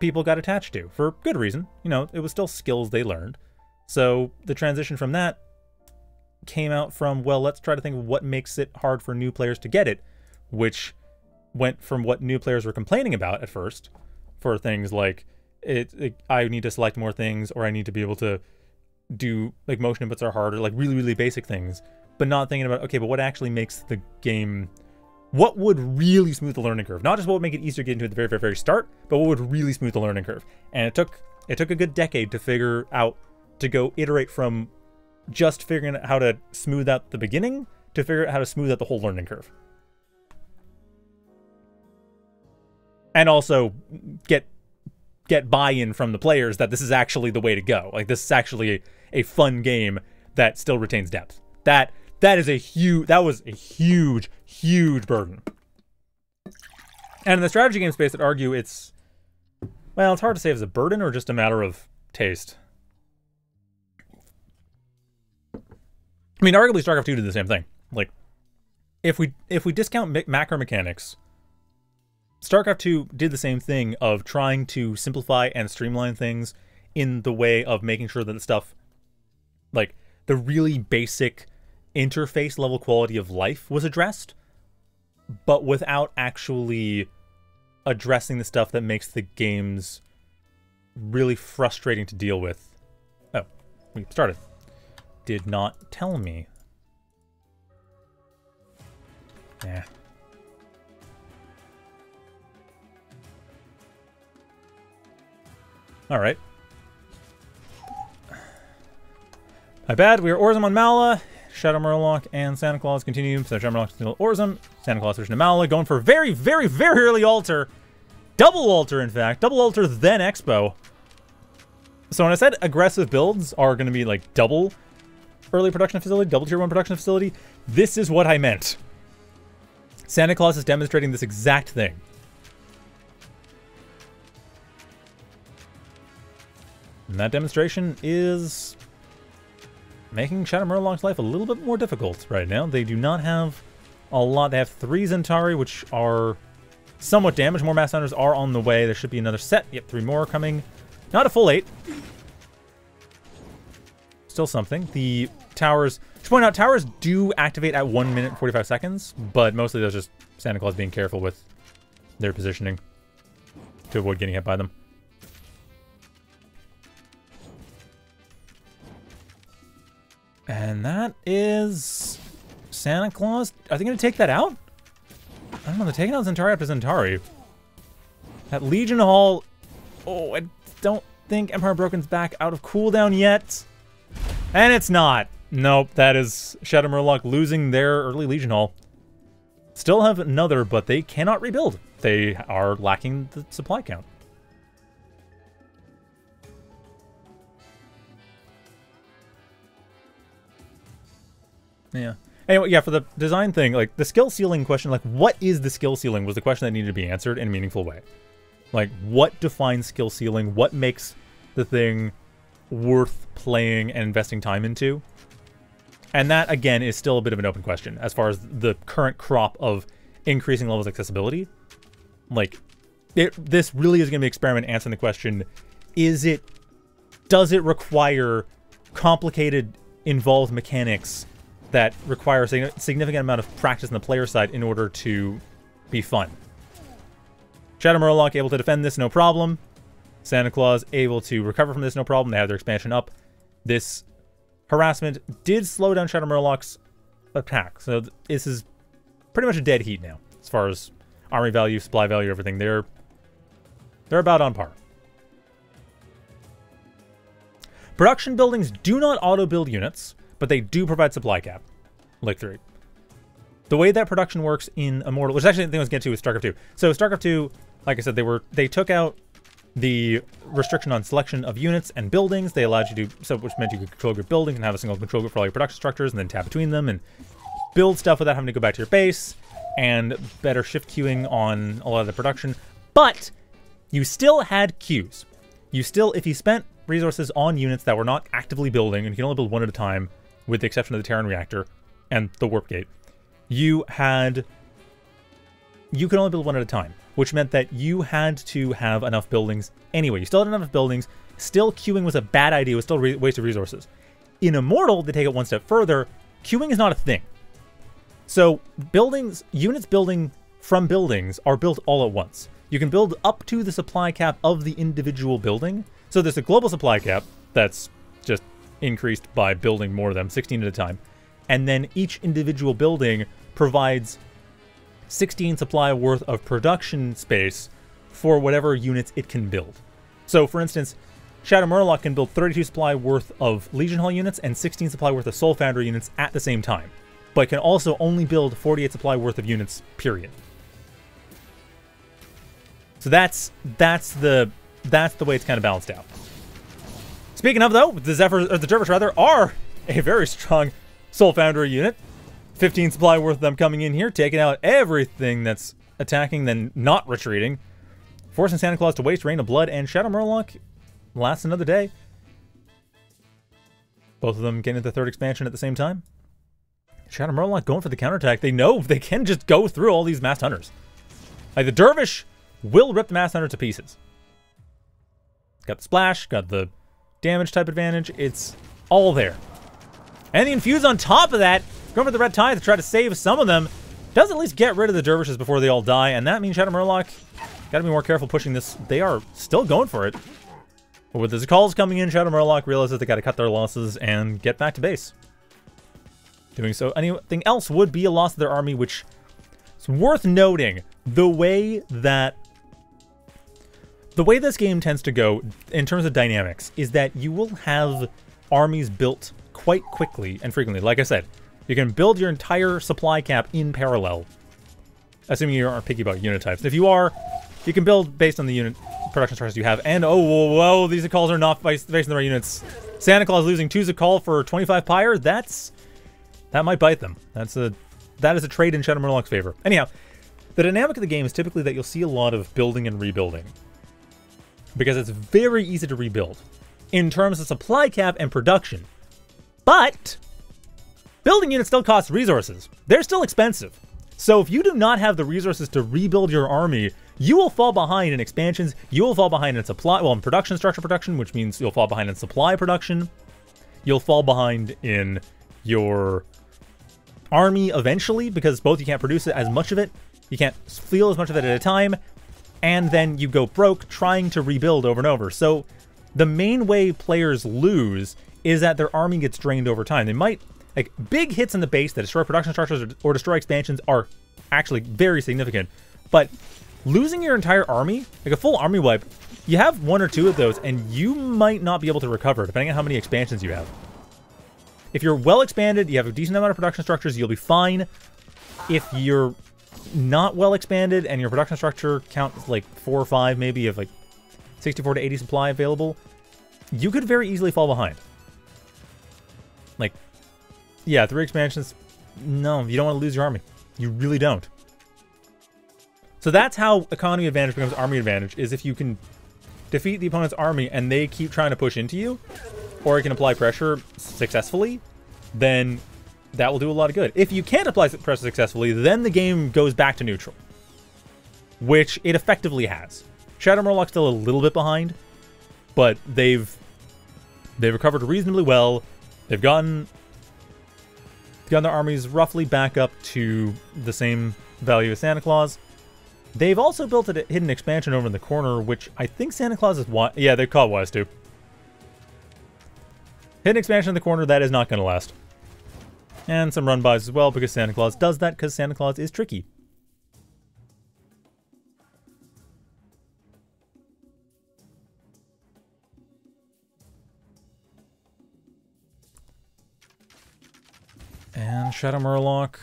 people got attached to for good reason. You know, it was still skills they learned. So the transition from that came out from, well, let's try to think of what makes it hard for new players to get it, which went from what new players were complaining about at first for things like, I need to select more things, or I need to be able to do, like, motion inputs are harder, like really, really basic things, but not thinking about, okay, but what actually makes the game, what would really smooth the learning curve? Not just what would make it easier to get into at the very, very, very start, but what would really smooth the learning curve? And it took a good decade to figure out, to go iterate from just figuring out how to smooth out the beginning to figure out how to smooth out the whole learning curve. And also get buy-in from the players that this is actually the way to go. Like, this is actually a fun game that still retains depth. That was a huge burden. And in the strategy game space, I'd argue it's, well, it's hard to say if it's a burden or just a matter of taste. I mean, arguably StarCraft II did the same thing. Like, if we discount macro mechanics, StarCraft II did the same thing of trying to simplify and streamline things in the way of making sure that the stuff, like the really basic interface level quality of life was addressed, but without actually addressing the stuff that makes the games really frustrating to deal with. Oh, we started. Did not tell me. Yeah. All right. My bad. We are Orzum on Mala. Shadow Murloc and SantaClaws continue. So Shadow Murloc to steal Orzum. SantaClaws switching to Mala. Going for very, very, very early altar. Double altar, in fact. Double altar, then expo. So when I said aggressive builds are going to be like double early production facility, double tier 1 production facility, this is what I meant. SantaClaws is demonstrating this exact thing. And that demonstration is making Shadow Murloc's life a little bit more difficult right now. They do not have a lot. They have 3 Zentari, which are somewhat damaged. More Mass Hunters are on the way. There should be another set. Yep, 3 more coming. Not a full 8. Still something. The towers, to point out, towers do activate at 1 minute and 45 seconds, but mostly that's just SantaClaws being careful with their positioning to avoid getting hit by them. And that is SantaClaws. Are they going to take that out? I don't know. They're taking out Zentari after Zentari. That Legion Hall. Oh, I don't think Empire Broken's back out of cooldown yet. And it's not. Nope, that is Shadow Murloc losing their early Legion Hall. Still have another, but they cannot rebuild. They are lacking the supply count. Yeah. Anyway, yeah, for the design thing, like, the skill ceiling question, like, what is the skill ceiling was the question that needed to be answered in a meaningful way. Like, what defines skill ceiling? What makes the thing worth playing and investing time into? And that, again, is still a bit of an open question as far as the current crop of increasing levels of accessibility. Like, this really is going to be an experiment answering the question, does it require complicated, involved mechanics that require a significant amount of practice on the player side in order to be fun? Shadow Murloc able to defend this, no problem. SantaClaws able to recover from this, no problem. They have their expansion up. This harassment did slow down Shadow Murloc's attack. So this is pretty much a dead heat now, as far as army value, supply value, everything. They're about on par. Production buildings do not auto-build units, but they do provide supply cap. Lick3. The way that production works in Immortal, which is actually the thing I was getting to with StarCraft II. So StarCraft II, like I said, they took out the restriction on selection of units and buildings. They allowed you to, so which meant you could control group buildings and have a single control group for all your production structures and then tap between them and build stuff without having to go back to your base, and better shift queuing on a lot of the production. But you still had queues. You still, if you spent resources on units that were not actively building, and you can only build one at a time with the exception of the Terran reactor and the warp gate, you could only build one at a time, which meant that you had to have enough buildings anyway. You still had enough buildings. Still, queuing was a bad idea. It was still a waste of resources. In Immortal, they take it one step further Queuing is not a thing. So buildings, units building from buildings are built all at once. You can build up to the supply cap of the individual building. So there's a global supply cap that's just increased by building more of them, 16 at a time. And then each individual building provides 16 supply worth of production space for whatever units it can build. So for instance, Shadow Murloc can build 32 supply worth of Legion Hall units and 16 supply worth of Soul Foundry units at the same time, but can also only build 48 supply worth of units, period. So that's the way it's kind of balanced out. Speaking of though, the Zephyrs, or the Dervish rather, are a very strong Soul Foundry unit. 15 supply worth of them coming in here, taking out everything that's attacking, then not retreating. Forcing SantaClaws to waste Rain of Blood, and Shadow Murloc lasts another day. Both of them getting the third expansion at the same time. Shadow Murloc going for the counterattack. They know they can just go through all these Masked Hunters. Like, the Dervish will rip the Masked Hunter to pieces. Got the splash, got the damage type advantage. It's all there. And the Infuse on top of that, going for the Red Tide to try to save some of them. Does at least get rid of the Dervishes before they all die, and that means Shadow Murloc gotta be more careful pushing this. They are still going for it. But with the calls coming in, Shadow Murloc realizes they gotta cut their losses and get back to base. Doing so, anything else would be a loss of their army, which is worth noting. The way this game tends to go in terms of dynamics is that you will have armies built quite quickly and frequently. Like I said, you can build your entire supply cap in parallel, assuming you aren't picky about unit types. If you are, you can build based on the unit production sources you have. And oh, whoa, whoa, these Zakals are not facing the right units. SantaClaws losing 2 Zakal for 25 Pyre. That might bite them. That is a trade in Shadow Murloc's favor. Anyhow, the dynamic of the game is typically that you'll see a lot of building and rebuilding, because it's very easy to rebuild in terms of supply cap and production. But building units still costs resources. They're still expensive. So if you do not have the resources to rebuild your army, you will fall behind in expansions, you will fall behind in supply, well, in production structure production, which means you'll fall behind in supply production, you'll fall behind in your army eventually, because both you can't produce as much of it, you can't steal as much of it at a time, and then you go broke trying to rebuild over and over. So the main way players lose is that their army gets drained over time. They might, like, big hits in the base that destroy production structures or destroy expansions are actually very significant, but losing your entire army, like a full army wipe, you have one or two of those and you might not be able to recover depending on how many expansions you have. If you're well expanded, you have a decent amount of production structures, you'll be fine. If you're not well expanded and your production structure count is like 4 or 5, maybe, of like 64 to 80 supply available, you could very easily fall behind. Like, yeah, 3 expansions. No, you don't want to lose your army. You really don't. So that's how economy advantage becomes army advantage, is if you can defeat the opponent's army and they keep trying to push into you, or you can apply pressure successfully, then that will do a lot of good. If you can't apply pressure successfully, then the game goes back to neutral, which it effectively has. Shadow Murloc's still a little bit behind, but they've recovered reasonably well. They've gotten their armies roughly back up to the same value as SantaClaws. They've also built a hidden expansion over in the corner, which I think SantaClaws is wise. Yeah, they've caught wise too. Hidden expansion in the corner, that is not going to last. And some run-bys as well, because SantaClaws does that, because SantaClaws is tricky. And Shadow Murloc.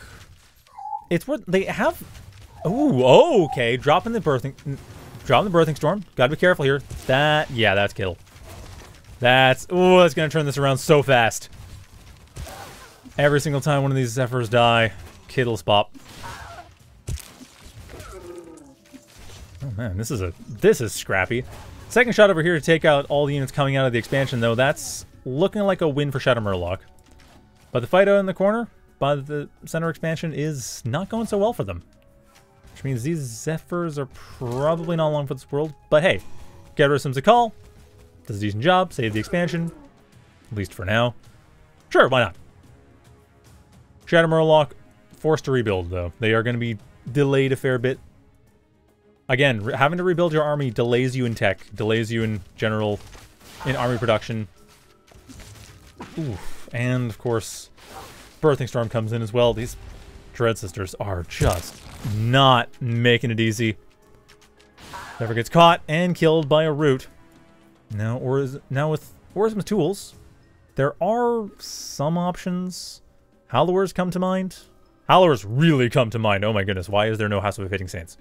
It's worth, they have, ooh, okay, dropping the birthing storm. Gotta be careful here. That, yeah, that's kill. That's, ooh, that's gonna turn this around so fast. Every single time one of these Zephyrs die, Kittle's pop. Oh man, this is scrappy. Second shot over here to take out all the units coming out of the expansion though. That's looking like a win for Shadow Murloc. But the fight out in the corner by the center expansion is not going so well for them, which means these Zephyrs are probably not long for this world. But hey, get rid of some Zakal. Does a decent job, save the expansion, at least for now. Sure, why not? Shadow Murloc forced to rebuild, though. They are going to be delayed a fair bit. Again, having to rebuild your army delays you in tech, delays you in general, in army production. Oof. And, of course, Birthing Storm comes in as well. These Dread Sisters are just not making it easy. Never gets caught and killed by a root. Now, now with Orzum's tools, there are some options. Hallowers come to mind. Hallowers really come to mind. Oh my goodness, why is there no House of Evading Saints?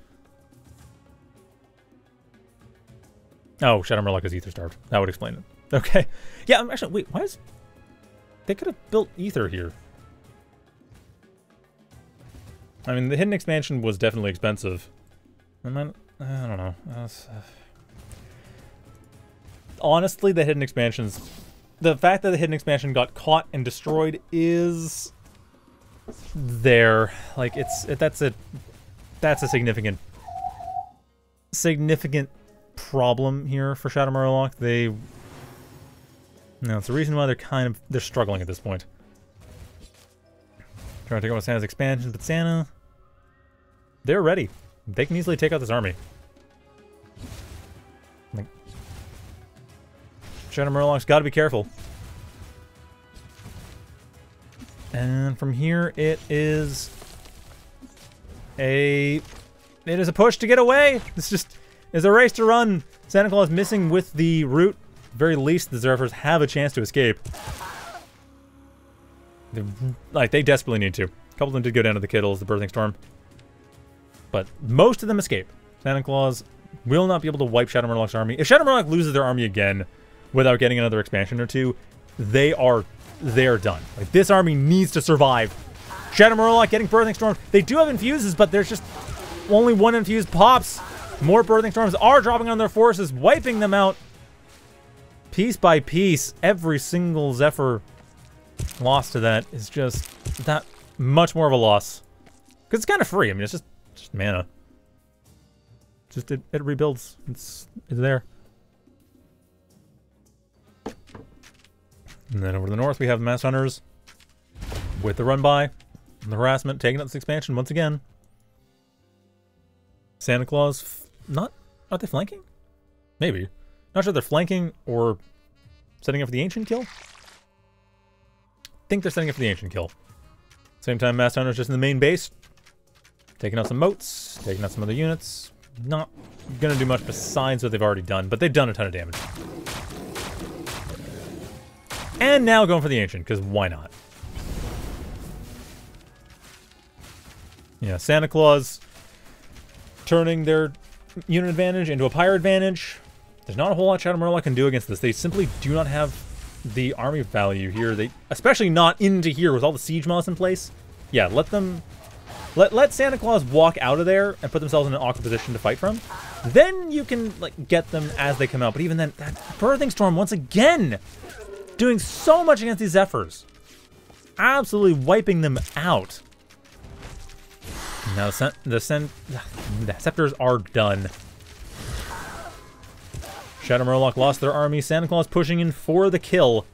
Oh, Shadow Murloc is Ether starved. That would explain it. Okay. Yeah, actually, wait, why is... They could have built Ether here. I mean, the Hidden Expansion was definitely expensive. I don't know. Honestly, the Hidden Expansions... The fact that the Hidden Expansion got caught and destroyed is... there. Like, it's... That's a significant problem here for Shadow Murloc. No, it's the reason why they're struggling at this point. Trying to take out Santa's expansion, but Santa... They're ready. They can easily take out this army. Like, Shadow Murloc's gotta be careful. And from here, it is... It is a push to get away! It's just... It's a race to run! Santa Claus missing with the root. At the very least, the Zerfers have a chance to escape. They desperately need to. A couple of them did go down to the Kittles, the Birthing Storm. But most of them escape. Santa Claus will not be able to wipe Shadow Murloc's army. If Shadow Murloc loses their army again without getting another expansion or two, they are done. Like, this army needs to survive. Shadow Murloc getting Birthing Storm. They do have infuses, but there's just only one infused pops. More Birthing Storms are dropping on their forces, wiping them out. Piece by piece, every single Zephyr loss to that is just that much more of a loss. Because it's kind of free. I mean, it's just mana. Just it rebuilds. It's there. And then over to the north, we have Mass Hunters with the run-by and the harassment, taking out this expansion once again. Santa Claus, are they flanking? Maybe. Not sure if they're flanking or setting up for the Ancient kill. I think they're setting up for the Ancient kill. Same time, Mass Hunter's just in the main base. Taking out some moats, taking out some other units. Not going to do much besides what they've already done, but they've done a ton of damage. And now going for the Ancient, because why not? Yeah, Santa Claus turning their unit advantage into a Pyre advantage. There's not a whole lot Shadow Murloc can do against this. They simply do not have the army value here. They, especially not into here with all the siege mods in place. Yeah, let Santa Claus walk out of there and put themselves in an awkward position to fight from. Then you can get them as they come out. But even then, that Birthing Storm once again doing so much against these Zephyrs, absolutely wiping them out. Now the Scepters are done. Shadow Murloc lost their army. Santa Claus pushing in for the kill.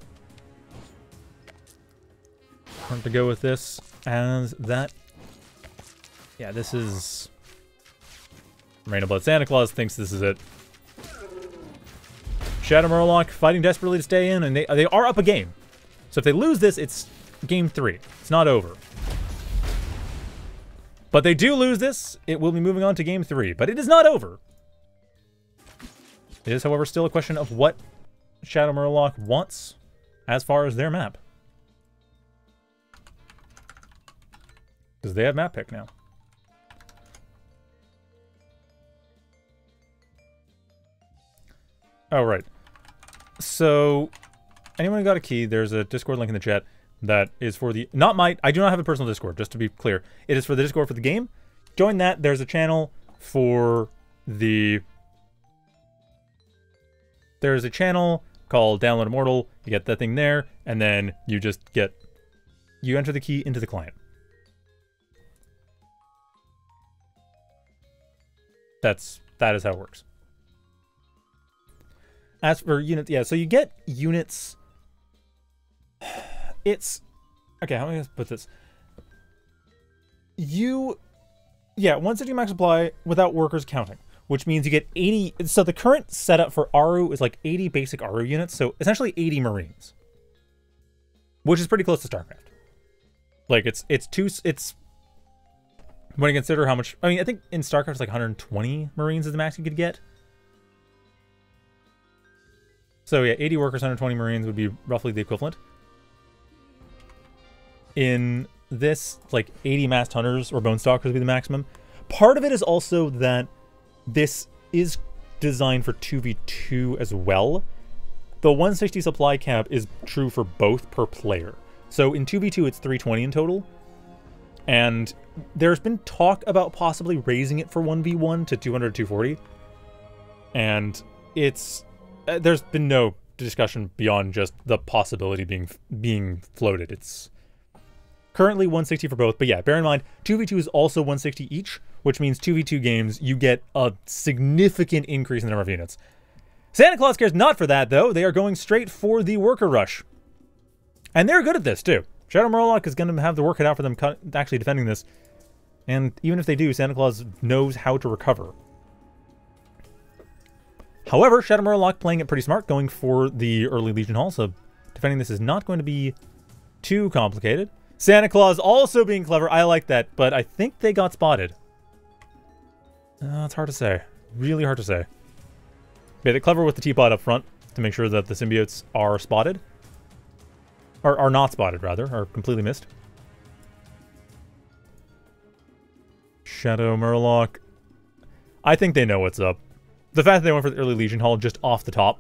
Time to go with this as that. Yeah, this is Rain of Blood. Santa Claus thinks this is it. Shadow Murloc fighting desperately to stay in, and they are up a game. So if they lose this, it's game 3. It's not over. But they do lose this. It will be moving on to game 3, but it is not over. It is, however, still a question of what Shadow Murloc wants as far as their map. Because they have map pick now. Alright. So, anyone who got a key, there's a Discord link in the chat that is for the... I do not have a personal Discord, just to be clear. It is for the Discord for the game. Join that. There's a channel for the... There's a channel called Download Immortal. You get that thing there, and then you just get... You enter the key into the client. That is how it works. As for units, yeah, so you get units... It's... Okay, how am I going to put this? Yeah, 160 max supply without workers counting, which means you get 80... So the current setup for Aru is like 80 basic Aru units, so essentially 80 Marines. Which is pretty close to StarCraft. Like, it's when you consider how much... I mean, I think in StarCraft it's like 120 Marines is the max you could get. So yeah, 80 workers, 120 Marines would be roughly the equivalent. In this, like, 80 massed hunters or bone stalkers would be the maximum. Part of it is also that this is designed for 2v2 as well. The 160 supply cap is true for both per player. So in 2v2, it's 320 in total. And there's been talk about possibly raising it for 1v1 to 200, 240. And it's... there's been no discussion beyond just the possibility being floated. It's currently 160 for both, but yeah, bear in mind, 2v2 is also 160 each, which means 2v2 games, you get a significant increase in the number of units. SantaClaws cares not for that, though. They are going straight for the worker rush. And they're good at this, too. Shadow Murloc is going to have the work cut out for them actually defending this. And even if they do, SantaClaws knows how to recover. However, Shadow Murloc playing it pretty smart, going for the early Legion Hall, so defending this is not going to be too complicated. SantaClaws also being clever, I like that, but I think they got spotted. It's hard to say. Really hard to say. Yeah, they're clever with the teapot up front to make sure that the symbiotes are spotted. Or are not spotted, rather, or completely missed. Shadow Murloc. I think they know what's up. The fact that they went for the early Legion Hall just off the top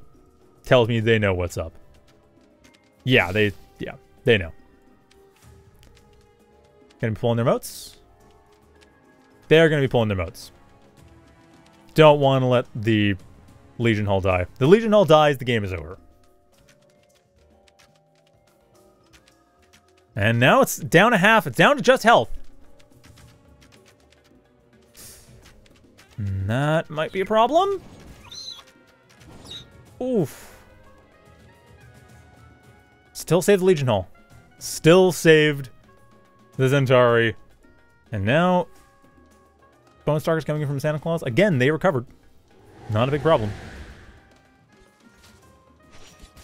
tells me they know what's up. Yeah, they know. Gonna be pulling their motes. They're gonna be pulling their motes. Don't want to let the Legion Hall die. The Legion Hall dies, the game is over. And now it's down a half. It's down to just health. That might be a problem. Oof. Still saved the Legion Hall. Still saved the Zentari. And now, Bone Stalkers coming in from SantaClaws. Again, they recovered. Not a big problem.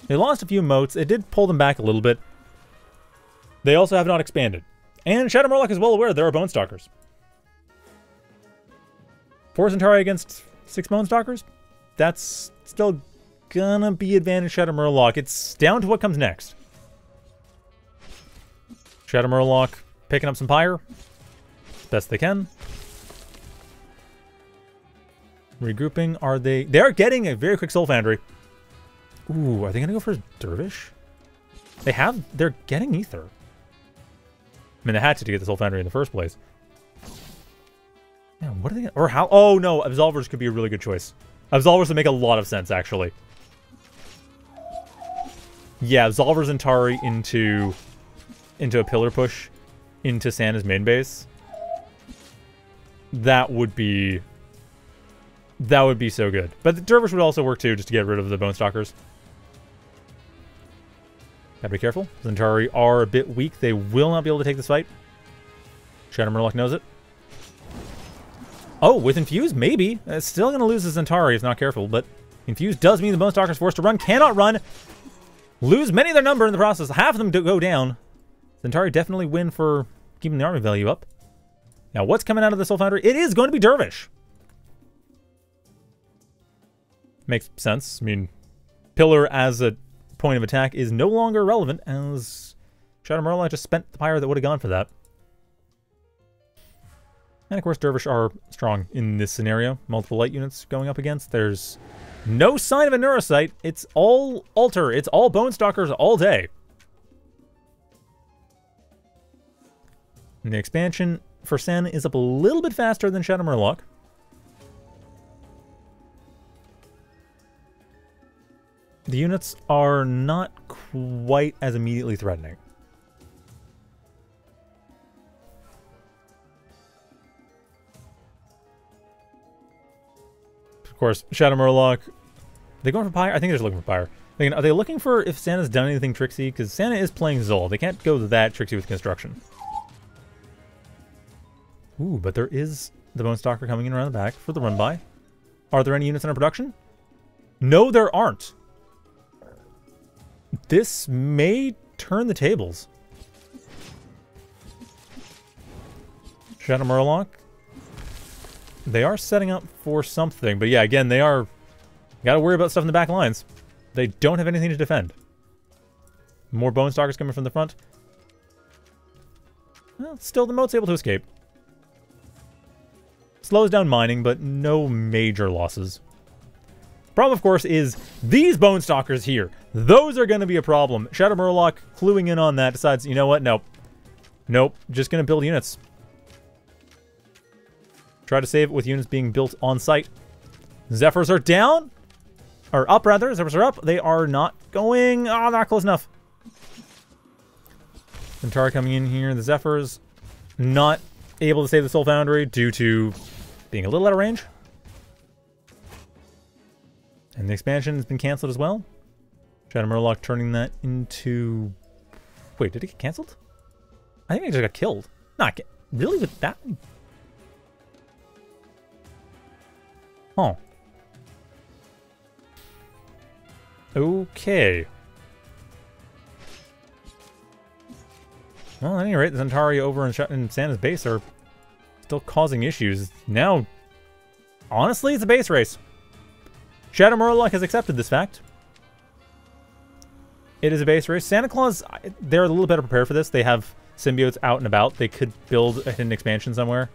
They lost a few motes. It did pull them back a little bit. They also have not expanded. And Shadow Murloc is well aware there are Bone Stalkers. 4 Centauri against 6 Bone Stalkers? That's still gonna be advantage Shadow Murloc. It's down to what comes next. Shadow Murloc picking up some pyre. Best they can. Regrouping, are they... They're getting a very quick Soul Foundry. Ooh, are they gonna go for Dervish? They have... They're getting Ether. I mean, they had to get the Soul Foundry in the first place. Man, what are they... Or how... Oh, no. Absolvers could be a really good choice. Absolvers would make a lot of sense, actually. Yeah, Absolvers and Tari into a pillar push into Santa's main base. That would be so good. But the Dervish would also work, too, just to get rid of the Bone Stalkers. Gotta be careful. Zentari are a bit weak. They will not be able to take this fight. Shadow Murloc knows it. Oh, with Infuse, maybe. It's still going to lose the Zentari if not careful, but Infuse does mean the Bone Stalkers forced to run. Cannot run. Lose many of their number in the process. Half of them go down. Zentari definitely win for keeping the army value up. Now, what's coming out of the Soul Foundry? It is going to be Dervish. Makes sense. I mean, Pillar as a point of attack is no longer relevant, as Shadow Murloc just spent the pyre that would have gone for that. And of course, Dervish are strong in this scenario. Multiple light units going up against. There's no sign of a Neurocyte. It's all Altar. It's all Bone Stalkers all day. And the expansion for Santa is up a little bit faster than Shadow Murloc. The units are not quite as immediately threatening. Of course, Shadow Murloc. They're going for Pyre? I think they're just looking for Pyre. Are they looking for if Santa's done anything tricksy? Because Santa is playing Zol. They can't go that tricksy with construction. Ooh, but there is the Bone Stalker coming in around the back for the run by. Are there any units under production? No, there aren't. This may turn the tables. Shadow Murloc. They are setting up for something, but yeah, again, they are... Gotta worry about stuff in the back lines. They don't have anything to defend. More Bone Stalkers coming from the front. Well, still, the moat's able to escape. Slows down mining, but no major losses. Problem, of course, is these Bone Stalkers here. Those are going to be a problem. Shadow Murloc, cluing in on that, decides, you know what, nope. Nope, just going to build units. Try to save it with units being built on site. Zephyrs are down. Or up, rather. Zephyrs are up. They are not going... Oh, not close enough. Centaur coming in here. The Zephyrs not able to save the Soul Foundry due to being a little out of range. And the expansion has been cancelled as well. Shadow Murloc turning that into... Wait, did it get cancelled? I think it just got killed. Not really with that? Huh. Okay. Well, at any rate, the Centauri over in Santa's base are still causing issues. Now, honestly, it's a base race. Shadow Murloc has accepted this fact. It is a base race. SantaClaws, they're a little better prepared for this. They have symbiotes out and about. They could build a hidden expansion somewhere.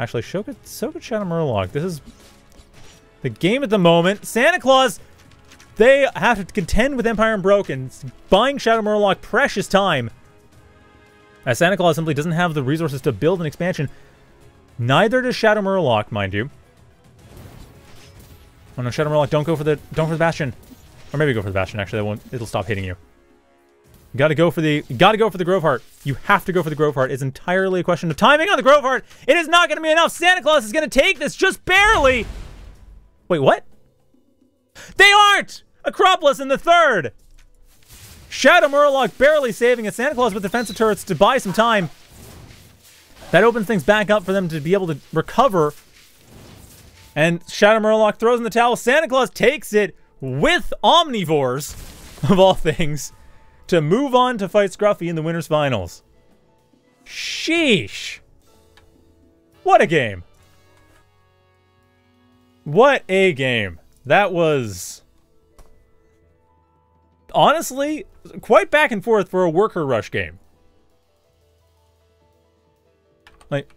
Actually, so could Shadow Murloc. This is the game at the moment. SantaClaws, they have to contend with Empire and Broken, buying Shadow Murloc precious time. As SantaClaws simply doesn't have the resources to build an expansion. Neither does Shadow Murloc, mind you. Oh no, Shadow Murloc, don't go for the Bastion. Or maybe go for the Bastion, actually, it'll stop hitting you. You gotta go for the Grove Heart. You have to go for the Grove Heart. It's entirely a question of timing on the Grove Heart. It is not gonna be enough. SantaClaws is gonna take this just barely. Wait, what? They aren't! Acropolis in the third! Shadow Murloc barely saving it. SantaClaws with defensive turrets to buy some time. That opens things back up for them to be able to recover. And Shadow Murloc throws in the towel. SantaClaws takes it with Omnivores, of all things, to move on to fight Skruffy in the Winners' Finals. Sheesh. What a game. What a game. That was... honestly, quite back and forth for a worker rush game. Like,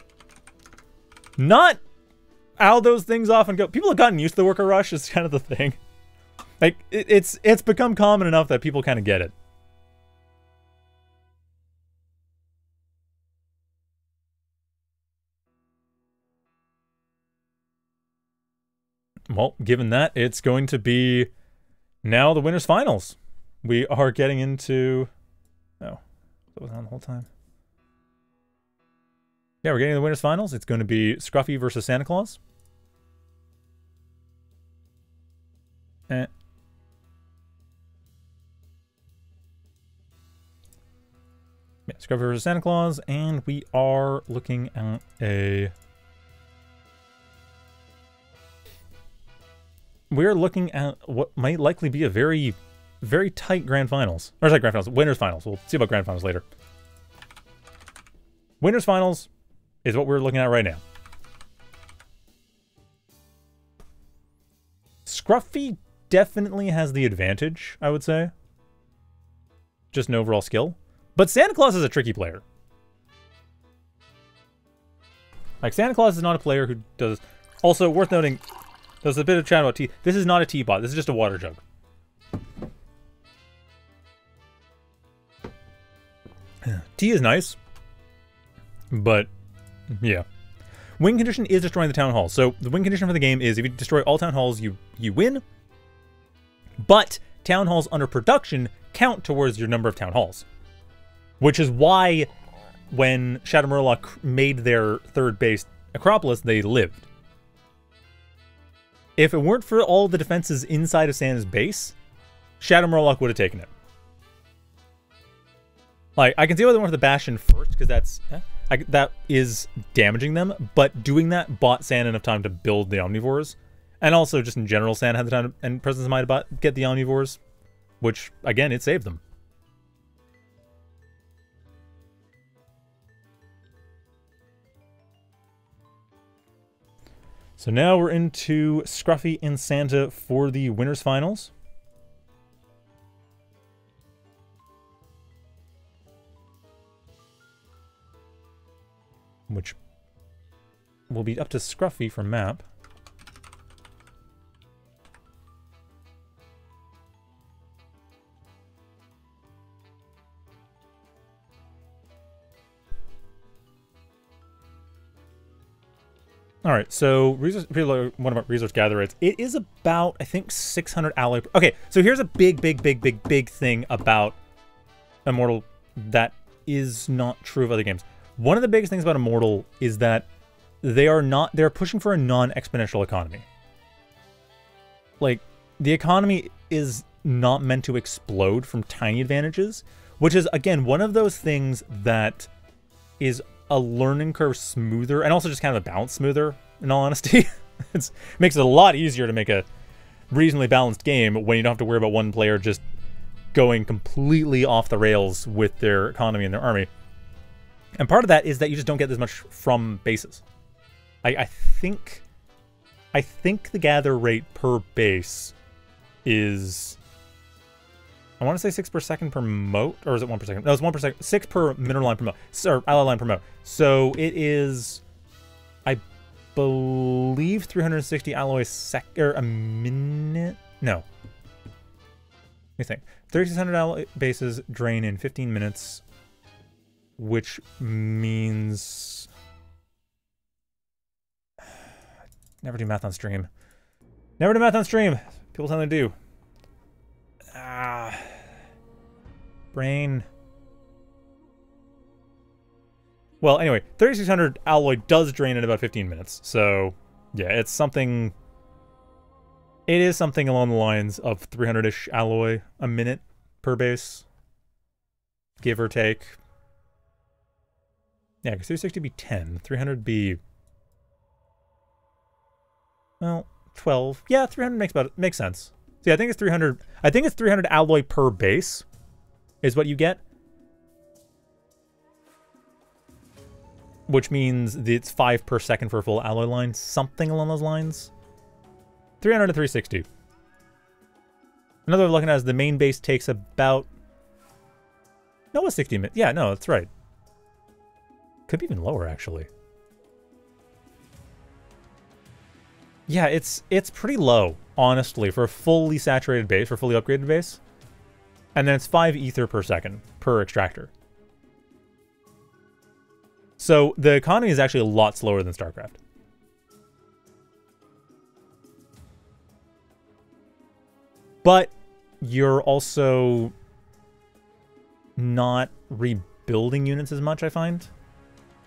not how those things often go. People have gotten used to the worker rush, is kind of the thing. Like, it's become common enough that people kind of get it. Well, given that, it's going to be now the Winners' Finals. We are getting into... Oh, that was on the whole time. Yeah, we're getting to the Winners' Finals. It's going to be Skruffy versus SantaClaws. Eh. Yeah, Skruffy versus SantaClaws, and we are looking at a... We're looking at what might likely be a very, very tight Grand Finals. Or, sorry, Grand Finals. Winners' Finals. We'll see about Grand Finals later. Winners' Finals is what we're looking at right now. Skruffy definitely has the advantage, I would say. Just an overall skill. But SantaClaws is a tricky player. Like, SantaClaws is not a player who does... Also, worth noting... There's a bit of chat about tea. This is not a teapot. This is just a water jug. Tea is nice. But, yeah. Win condition is destroying the town hall. So, the win condition for the game is if you destroy all town halls, you win. But, town halls under production count towards your number of town halls. Which is why, when Shadow Murloc made their third base Acropolis, they lived. If it weren't for all the defenses inside of Santa's base, Shadow Murloc would have taken it. Like, I can see why they went for the Bastion first, because that's... that is damaging them, but doing that bought San enough time to build the omnivores. And also, just in general, San had the time and presence of mind to get the omnivores, which, again, it saved them. So now we're into Skruffy and Santa for the winners finals. Which will be up to Skruffy for map. All right, so one of our resource gather rates. It is about, I think, 600 alloy. Okay, so here's a big thing about Immortal that is not true of other games. One of the biggest things about Immortal is that they're pushing for a non-exponential economy. Like, the economy is not meant to explode from tiny advantages, which is, again, one of those things that is a learning curve smoother, and also just kind of a balance smoother, in all honesty. It makes it a lot easier to make a reasonably balanced game when you don't have to worry about one player just going completely off the rails with their economy and their army. And part of that is that you just don't get this much from bases. I think the gather rate per base is, I want to say 6 per second per moat, or is it 1 per second? No, it's 1 per second. 6 per mineral line per moat, or ally line per moat. So it is, I believe, 360 alloy or a minute. No. Let me think. 3,600 alloy bases drain in 15 minutes, which means, never do math on stream. Never do math on stream. People tell me to do. Brain. Well, anyway, 3,600 alloy does drain in about 15 minutes. So, yeah, it's something. It is something along the lines of 300-ish alloy a minute per base, give or take. Yeah, because 360 would be 10. 300 would be, well, 12. Yeah, 300 makes sense. See, I think it's 300. I think it's 300 alloy per base is what you get, which means it's 5 per second for a full alloy line, something along those lines. 300 to 360. Another looking at is the main base takes about, no, it's 60 minutes. Yeah, no, that's right. Could be even lower, actually. Yeah, it's pretty low, honestly, for a fully saturated base, for a fully upgraded base. And then it's 5 ether per second per extractor. So the economy is actually a lot slower than StarCraft. But you're also not rebuilding units as much, I find.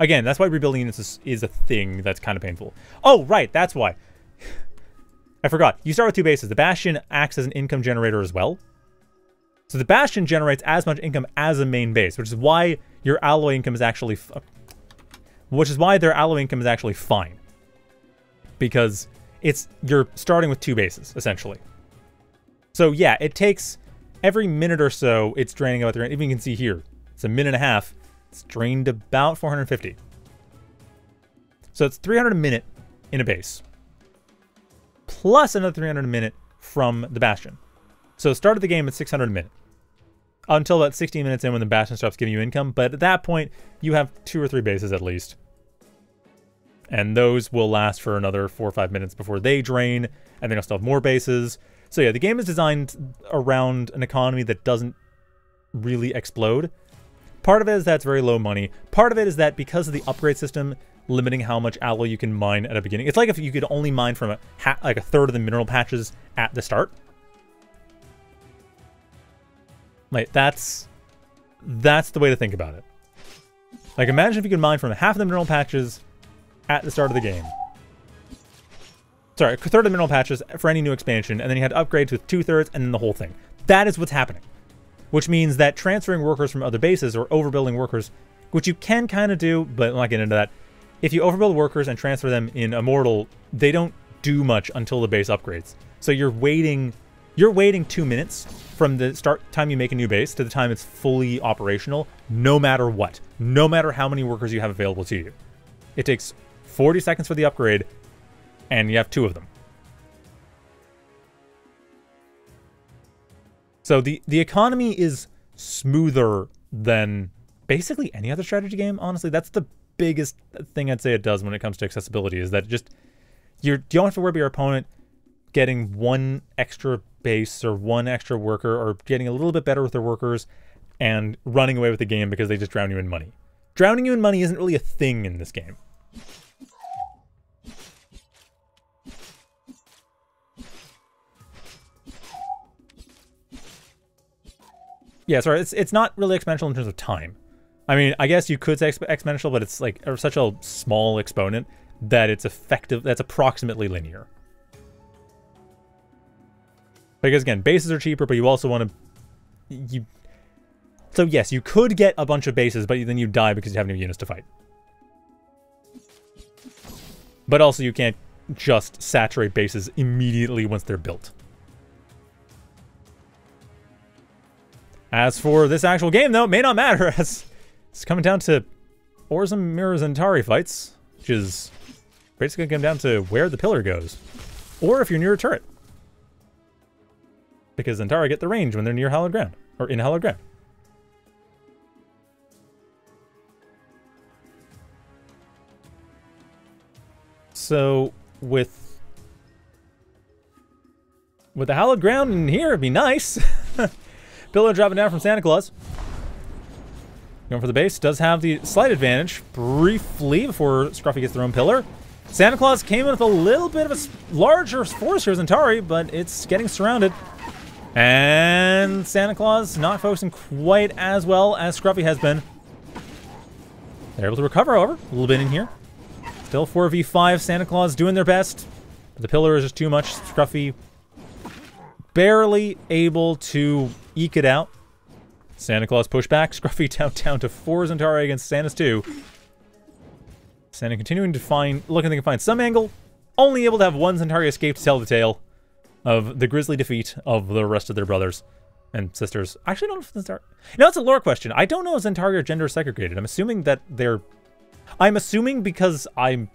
Again, that's why rebuilding units is a thing that's kind of painful. Oh, right, that's why. I forgot. You start with 2 bases. The Bastion acts as an income generator as well. So the Bastion generates as much income as a main base, which is why your alloy income is actually, which is why their alloy income is actually fine, because it's, you're starting with 2 bases essentially. So yeah, it takes every minute or so. It's draining about there. Even you can see here, it's 1.5 minutes. It's drained about 450. So it's 300 a minute in a base, plus another 300 a minute from the Bastion. So start of the game at 600 a minute until about 60 minutes in when the Bastion stops giving you income. But at that point, you have 2 or 3 bases at least. And those will last for another 4 or 5 minutes before they drain, and then you'll still have more bases. So yeah, the game is designed around an economy that doesn't really explode. Part of it is that it's very low money. Part of it is that because of the upgrade system limiting how much alloy you can mine at a beginning. It's like if you could only mine from like a third of the mineral patches at the start. Like, that's the way to think about it. Like, imagine if you could mine from half of the mineral patches at the start of the game. Sorry, a third of the mineral patches for any new expansion, and then you had upgrades with 2/3 and then the whole thing. That is what's happening. Which means that transferring workers from other bases or overbuilding workers which you can kind of do, but I'm not getting into that. If you overbuild workers and transfer them in Immortal, they don't do much until the base upgrades. So you're waiting 2 minutes from the start time you make a new base to the time it's fully operational, no matter what, no matter how many workers you have available to you. It takes 40 seconds for the upgrade, and you have 2 of them. So the economy is smoother than basically any other strategy game. Honestly, that's the biggest thing I'd say it does when it comes to accessibility, is that just you don't have to worry about your opponent getting one extra base or one extra worker or getting a little bit better with their workers and running away with the game because they just drown you in money. Drowning you in money isn't really a thing in this game. Yeah, sorry, it's not really exponential in terms of time. I mean, I guess you could say exponential, but it's like such a small exponent that it's effective, that's approximately linear. Because again, bases are cheaper, but you also want to... So yes, you could get a bunch of bases, but then you die because you have no units to fight. But also you can't just saturate bases immediately once they're built. As for this actual game, though, it may not matter, as it's coming down to Orzum, Mirrors, and Tari fights, which is basically going to come down to where the pillar goes, or if you're near a turret. Because Zentara get the range when they're near hallowed ground, or in hallowed ground. So, with the hallowed ground in here, it'd be nice. Pillar dropping down from SantaClaws. Going for the base, does have the slight advantage briefly before Skruffy gets their own pillar. SantaClaws came in with a little bit of a larger force here, Zentari, but it's getting surrounded. And SantaClaws not focusing quite as well as Skruffy has been. They're able to recover, however, a little bit in here. Still 4v5, SantaClaws doing their best. But the pillar is just too much. Skruffy barely able to eke it out. SantaClaws push back. Skruffy down to 4 Zentari against Santa's 2. Santa continuing to find, looking they can find some angle. Only able to have 1 Zentari escape to tell the tale of the grisly defeat of the rest of their brothers and sisters. Actually, I don't know if the Zentari... No, it's a lore question. I don't know if Zentari are gender segregated. I'm assuming that they're... I'm assuming because I'm...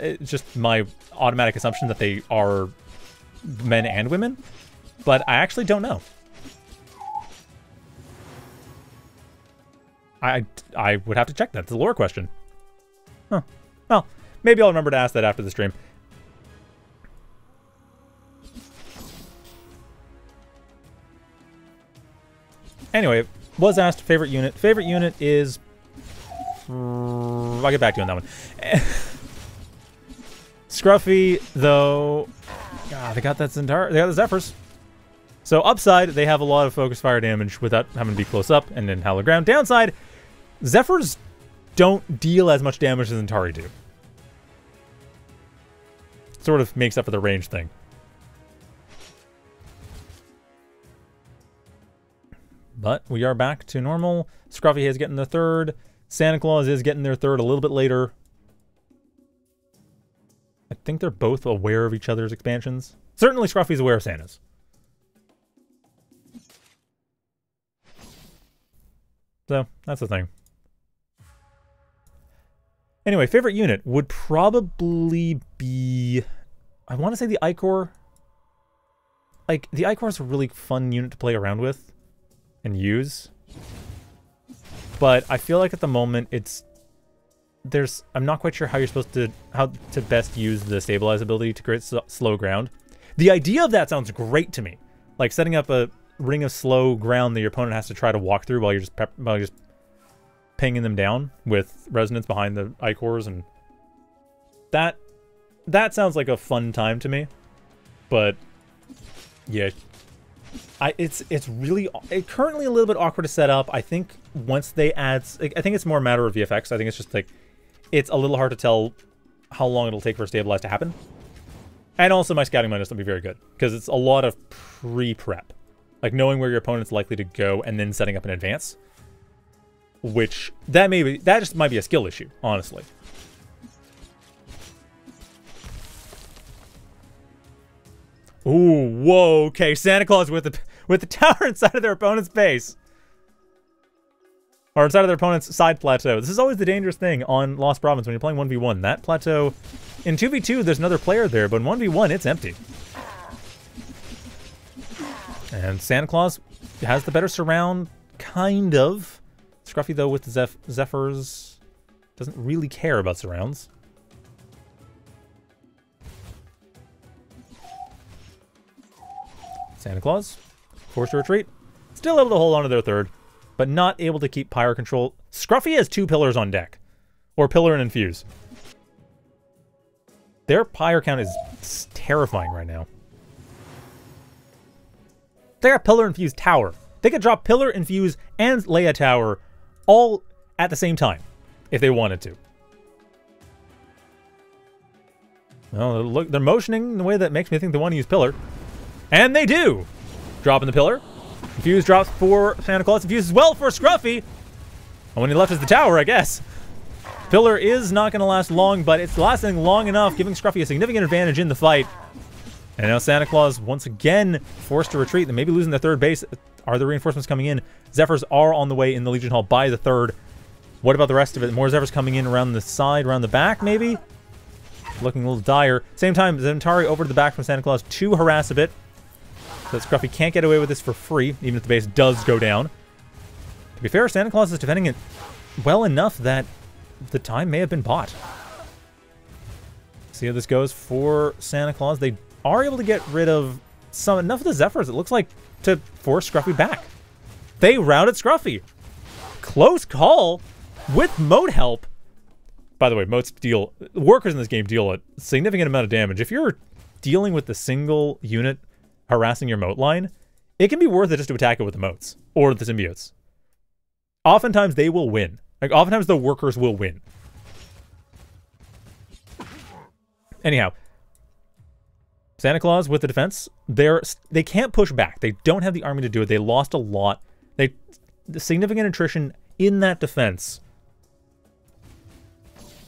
It's just my automatic assumption that they are men and women. But I actually don't know. I would have to check that. It's a lore question. Huh. Well, maybe I'll remember to ask that after the stream. Anyway, was asked favorite unit. Favorite unit is... I'll get back to you on that one. Skruffy, though... God, they got that Zentara. They got the Zephyrs. So upside, they have a lot of focus fire damage without having to be close up and then hallowed ground. Downside, Zephyrs don't deal as much damage as Zentari do. Sort of makes up for the range thing. But we are back to normal. Skruffy is getting their third. SantaClaws is getting their third a little bit later. I think they're both aware of each other's expansions. Certainly Scruffy's aware of Santa's. So, that's the thing. Anyway, favorite unit would probably be... I want to say the I-Corps. Like, the I-Corps is a really fun unit to play around with and use. But I feel like at the moment it's... There's... I'm not quite sure how you're supposed to... How to best use the stabilize ability to create slow ground. The idea of that sounds great to me. Like, setting up a ring of slow ground that your opponent has to try to walk through while you're just pinging them down with resonance behind the I-Corps, and that sounds like a fun time to me. But yeah, it's really currently a little bit awkward to set up. I think once they add, I think it's more a matter of VFX. I think it's just like it's a little hard to tell how long it'll take for stabilize to happen, and also my scouting minus will be very good because it's a lot of pre-prep. Like knowing where your opponent's likely to go and then setting up in advance. which that just might be a skill issue, honestly. Ooh, whoa, okay. SantaClaws with the tower inside of their opponent's base. Or inside of their opponent's side plateau. This is always the dangerous thing on Lost Province when you're playing 1v1. That plateau... In 2v2, there's another player there, but in 1v1, it's empty. And SantaClaws has the better surround, kind of. Skruffy, though, with the Zephyrs, doesn't really care about surrounds. SantaClaws, forced to retreat. Still able to hold on to their third, but not able to keep Pyre control. Skruffy has two pillars on deck. Or Pillar and Infuse. Their Pyre count is terrifying right now. They got Pillar Infuse Tower. They could drop Pillar Infuse and lay a tower all at the same time if they wanted to. Well, look, they're motioning in a way that makes me think they want to use Pillar. And they do! Dropping the Pillar. Infuse drops for SantaClaws. Infuse as well for Skruffy. And when he left is the tower, I guess. Pillar is not going to last long, but it's lasting long enough, giving Skruffy a significant advantage in the fight. And now SantaClaws once again forced to retreat. They may be losing their third base. Are the reinforcements coming in? Zephyrs are on the way in the Legion Hall by the third. What about the rest of it? More Zephyrs coming in around the side, around the back, maybe? Looking a little dire. Same time, Zentari over to the back from SantaClaws to harass a bit. So that Skruffy can't get away with this for free, even if the base does go down. To be fair, SantaClaws is defending it well enough that the time may have been bought. See how this goes for SantaClaws. They are able to get rid of enough of the Zephyrs, it looks like, to force Skruffy back. They routed Skruffy. Close call with Moat help. By the way, Moats deal... Workers in this game deal a significant amount of damage. If you're dealing with the single unit harassing your Moat line, it can be worth it just to attack it with the Moats or the Symbiotes. Oftentimes, they will win. Like, oftentimes the workers will win. Anyhow, SantaClaws with the defense. They can't push back. They don't have the army to do it. They lost a lot. The significant attrition in that defense.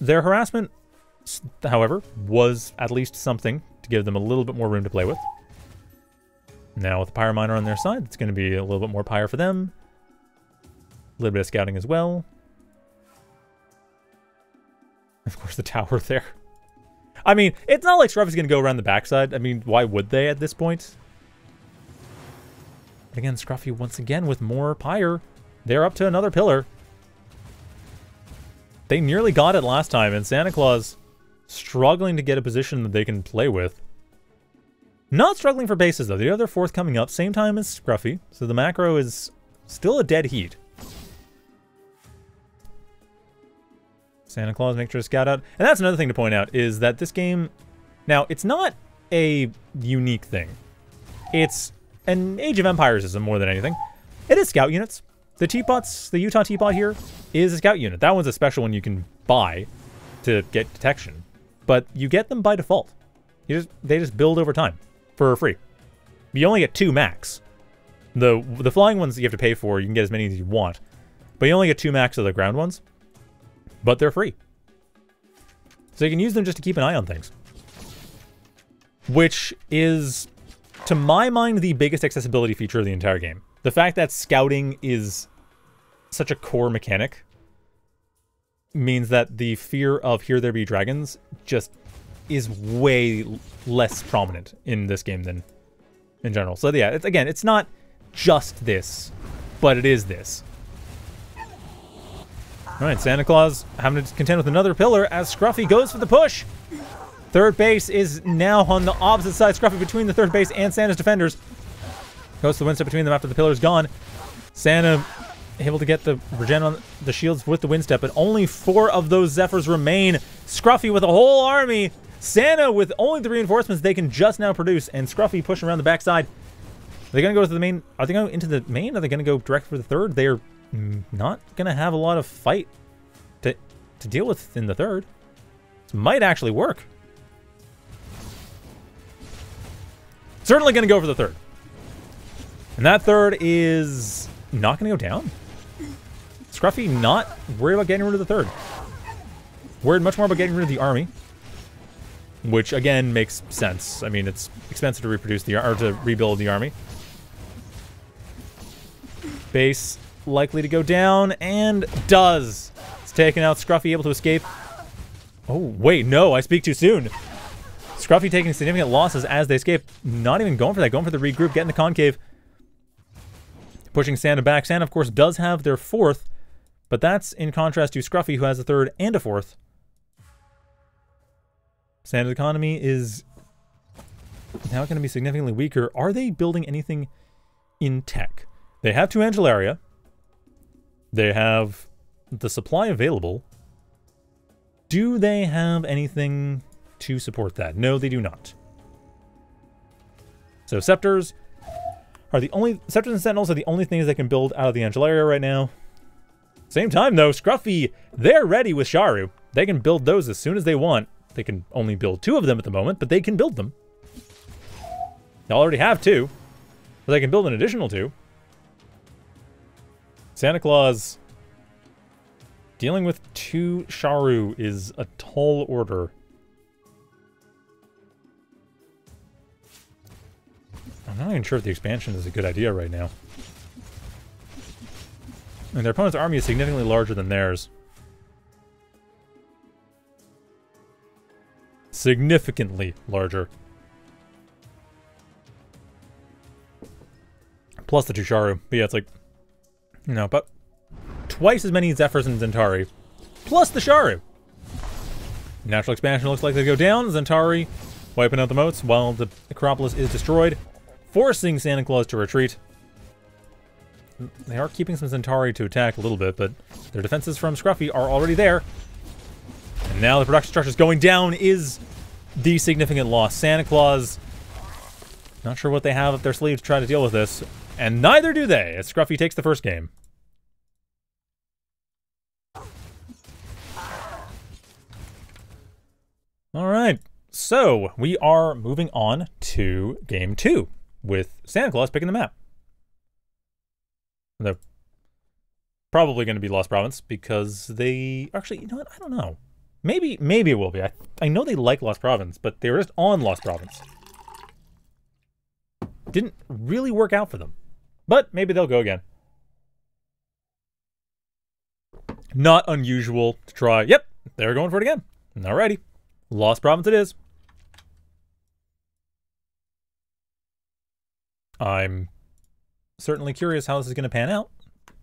Their harassment, however, was at least something to give them a little bit more room to play with. Now with the Pyre Miner on their side, it's going to be a little bit more Pyre for them. A little bit of scouting as well. Of course, the tower there. I mean, it's not like Skruffy's going to go around the backside. I mean, why would they at this point? But again, Skruffy once again with more Pyre. They're up to another pillar. They nearly got it last time, and SantaClaws struggling to get a position that they can play with. Not struggling for bases, though. The other fourth coming up, same time as Skruffy. So the macro is still a dead heat. SantaClaws, make sure to scout out. And that's another thing to point out, is that this game... Now, it's not a unique thing. It's an Age of Empiresism more than anything. It is scout units. The teapots, the Utah teapot here, is a scout unit. That one's a special one you can buy to get detection. But you get them by default. They just build over time for free. You only get two max. The flying ones that you have to pay for, you can get as many as you want. But you only get two max of the ground ones. But they're free. So you can use them just to keep an eye on things. Which is, to my mind, the biggest accessibility feature of the entire game. The fact that scouting is such a core mechanic means that the fear of Here There Be Dragons just is way less prominent in this game than in general. So yeah, it's not just this, but it is this. Alright, SantaClaws having to contend with another pillar as Skruffy goes for the push. Third base is now on the opposite side. Skruffy between the third base and Santa's defenders. Goes to the windstep between them after the pillar's gone. Santa able to get the regen on the shields with the windstep, but only four of those Zephyrs remain. Skruffy with a whole army. Santa with only the reinforcements they can just now produce, and Skruffy pushing around the backside. Are they going to go to the main? Are they going into the main? Are they going to go direct for the third? They are not going to have a lot of fight to deal with in the third. This might actually work. Certainly going to go for the third. And that third is not going to go down. Skruffy not worried about getting rid of the third. Worried much more about getting rid of the army, which again makes sense. I mean, it's expensive to reproduce the or to rebuild the army. Base likely to go down, and does. It's taken out. Skruffy able to escape. Oh wait, no, I speak too soon. Skruffy taking significant losses as they escape. Not even going for that, going for the regroup, getting the concave. Pushing Santa back. Santa, of course, does have their fourth, but that's in contrast to Skruffy, who has a third and a fourth. Santa's economy is now going to be significantly weaker. Are they building anything in tech? They have 2 Angelaria. They have the supply available. Do they have anything to support that? No, they do not. So scepters are the only... Scepters and Sentinels are the only things they can build out of the Angelaria right now. Same time, though, Skruffy, they're ready with Sharu. They can build those as soon as they want. They can only build 2 of them at the moment, but they can build them. They already have 2, but they can build an additional 2. Santa Claus dealing with 2 Sharu is a tall order. I'm not even sure if the expansion is a good idea right now. And their opponent's army is significantly larger than theirs. Significantly larger. Plus the 2 Sharu. But yeah, it's like, you know, about twice as many Zephyrs and Zentari. Plus the Sharu. Natural expansion looks like they go down. Zentari wiping out the moats while the Acropolis is destroyed, forcing Santa Claus to retreat. They are keeping some Centauri to attack a little bit, but their defenses from Skruffy are already there. And now the production structures going down is the significant loss. Santa Claus, not sure what they have up their sleeve to try to deal with this, and neither do they, as Skruffy takes the first game. All right, so we are moving on to game 2. With Santa Claus picking the map. They're probably going to be Lost Province because they... Actually, you know what? I don't know. Maybe it will be. I know they like Lost Province, but they were just on Lost Province. Didn't really work out for them. But maybe they'll go again. Not unusual to try. Yep, they're going for it again. Alrighty. Lost Province it is. I'm certainly curious how this is going to pan out.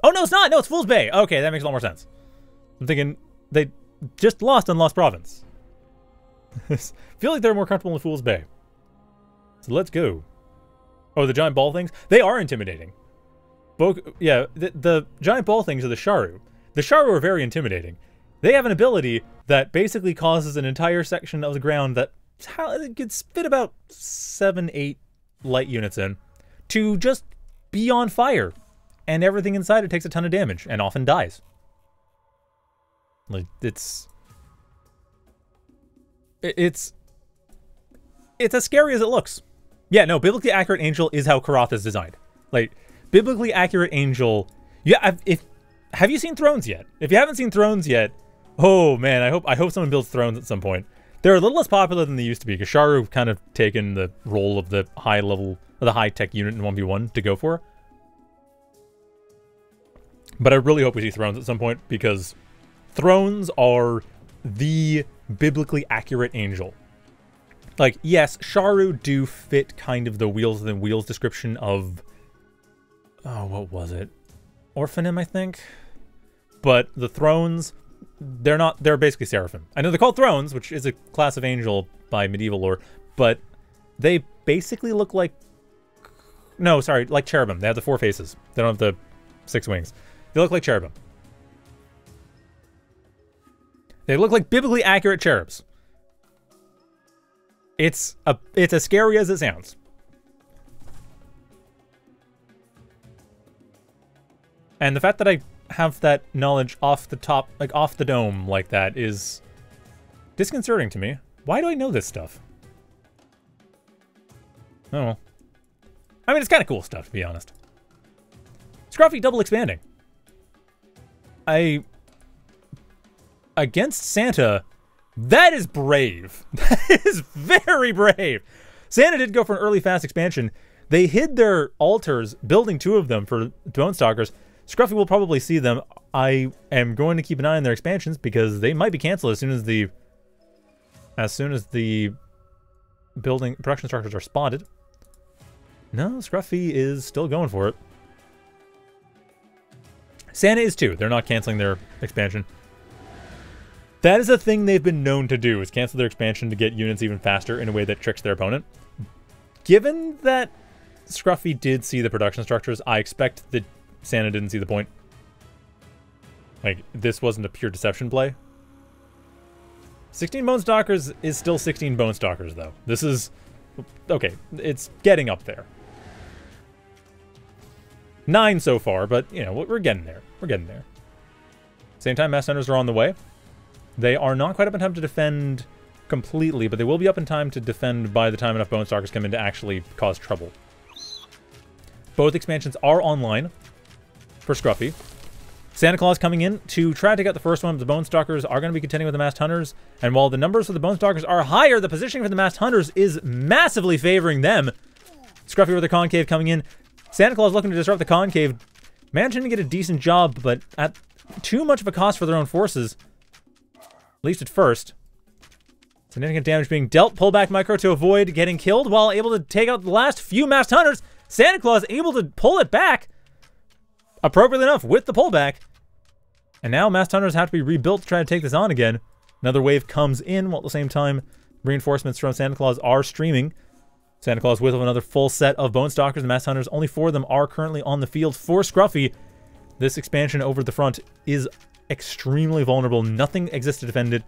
Oh, no, it's not. No, it's Fool's Bay. Okay, that makes a lot more sense. I'm thinking they just lost on Lost Province. I feel like they're more comfortable in Fool's Bay. So let's go. Oh, the giant ball things? They are intimidating. Yeah, the giant ball things are the Sharu. The Sharu are very intimidating. They have an ability that basically causes an entire section of the ground that gets fit about 7-8 light units in to just be on fire, and everything inside it takes a ton of damage and often dies. Like, it's as scary as it looks. Yeah, no, biblically accurate angel is how Karoth is designed. Like, biblically accurate angel. Yeah, have you seen Thrones yet? If you haven't seen Thrones yet, oh man, I hope someone builds Thrones at some point. They're a little less popular than they used to be, because Sharu kind of taken the role of the high-tech unit in 1v1 to go for. But I really hope we see Thrones at some point, because Thrones are the biblically accurate angel. Like, yes, Sharu do fit kind of the Wheels Within Wheels description of... Oh, what was it? Orphanim, I think? But the Thrones... They're basically seraphim. I know they're called thrones, which is a class of angel by medieval lore, but they basically look like... No, sorry, like cherubim. They have the 4 faces. They don't have the 6 wings. They look like cherubim. They look like biblically accurate cherubs. It's as scary as it sounds. And the fact that I have that knowledge off the top, like off the dome like that, is disconcerting to me. Why do I know this stuff? Oh, I mean, it's kind of cool stuff, to be honest. Skruffy double expanding. Against Santa, that is brave. That is very brave. Santa did go for an early fast expansion. They hid their altars, building two of them for Throne Stalkers. Skruffy will probably see them. I am going to keep an eye on their expansions because they might be canceled as soon as the building production structures are spotted. No, Skruffy is still going for it. Santa is too. They're not canceling their expansion. That is a thing they've been known to do, is cancel their expansion to get units even faster in a way that tricks their opponent. Given that Skruffy did see the production structures, I expect that Santa didn't see the point. Like, this wasn't a pure deception play. 16 Bone Stalkers is still 16 Bone Stalkers, though. This is... okay, it's getting up there. 9 so far, but, you know, we're getting there. We're getting there. Same time, Mass Hunters are on the way. They are not quite up in time to defend completely, but they will be up in time to defend by the time enough Bone Stalkers come in to actually cause trouble. Both expansions are online for Skruffy. Santa Claus coming in to try to take out the first one, but the Bone Stalkers are going to be contending with the Masked Hunters. And while the numbers for the Bone Stalkers are higher, the positioning for the Masked Hunters is massively favoring them. Skruffy with the Concave coming in. Santa Claus looking to disrupt the Concave. Managing to get a decent job, but at too much of a cost for their own forces. At least at first. Significant damage being dealt. Pull back micro to avoid getting killed while able to take out the last few Masked Hunters. Santa Claus able to pull it back. Appropriately enough, with the pullback. And now Masked Hunters have to be rebuilt to try to take this on again. Another wave comes in, while at the same time, reinforcements from Santa Claus are streaming. Santa Claus with another full set of Bone Stalkers and Masked Hunters. Only 4 of them are currently on the field for Skruffy. This expansion over the front is extremely vulnerable. Nothing exists to defend it.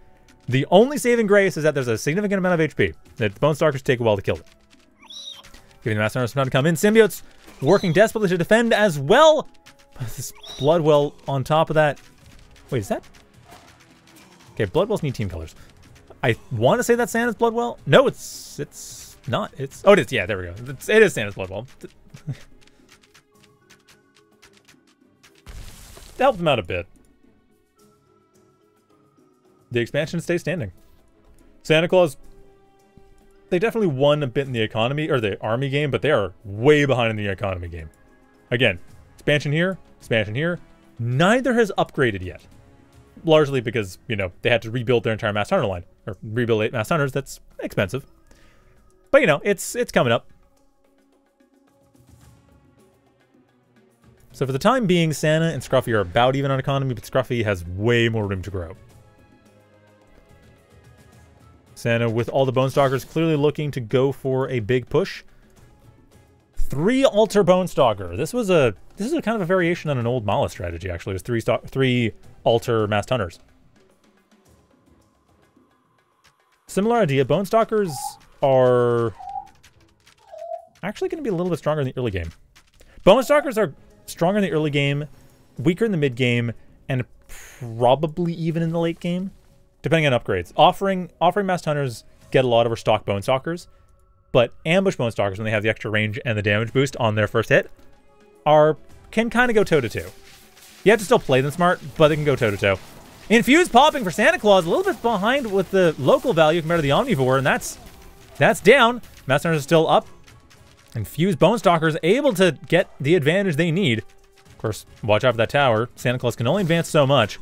The only saving grace is that there's a significant amount of HP. That the Bone Stalkers take a while to kill it. Giving the Masked Hunters some time to come in. Symbiotes working desperately to defend as well. This Bloodwell on top of that. Wait, is that? Okay, Bloodwells need team colors. I want to say that's Santa's Bloodwell. No, it's not. It's, oh, it is. Yeah, there we go. It is Santa's Bloodwell. Helped them out a bit. The expansion stays standing. Santa Claus, they definitely won a bit in the economy or the army game, but they are way behind in the economy game. Again, expansion here, expansion here. Neither has upgraded yet. Largely because, you know, they had to rebuild their entire Masked Hunter line. Or rebuild 8 Masked Hunters, that's expensive. But, you know, it's coming up. So for the time being, Santa and Skruffy are about even on economy, but Skruffy has way more room to grow. Santa, with all the Bone Stalkers, clearly looking to go for a big push. 3 Altar Bone Stalker. This is a kind of a variation on an old Mala strategy, actually. It was three Altar Masked Hunters. Similar idea. Bone Stalkers are actually going to be a little bit stronger in the early game. Bone Stalkers are stronger in the early game, weaker in the mid game, and probably even in the late game, depending on upgrades. Offering Masked Hunters get a lot over stock Bone Stalkers, but ambush Bone Stalkers, when they have the extra range and the damage boost on their first hit, can kind of go toe-to-toe. You have to still play them smart, but they can go toe-to-toe. Infused popping for Santa Claus, a little bit behind with the local value compared to the Omnivore, and that's down. Masked Hunters are still up. Infused Bone Stalkers able to get the advantage they need. Of course, watch out for that tower. Santa Claus can only advance so much,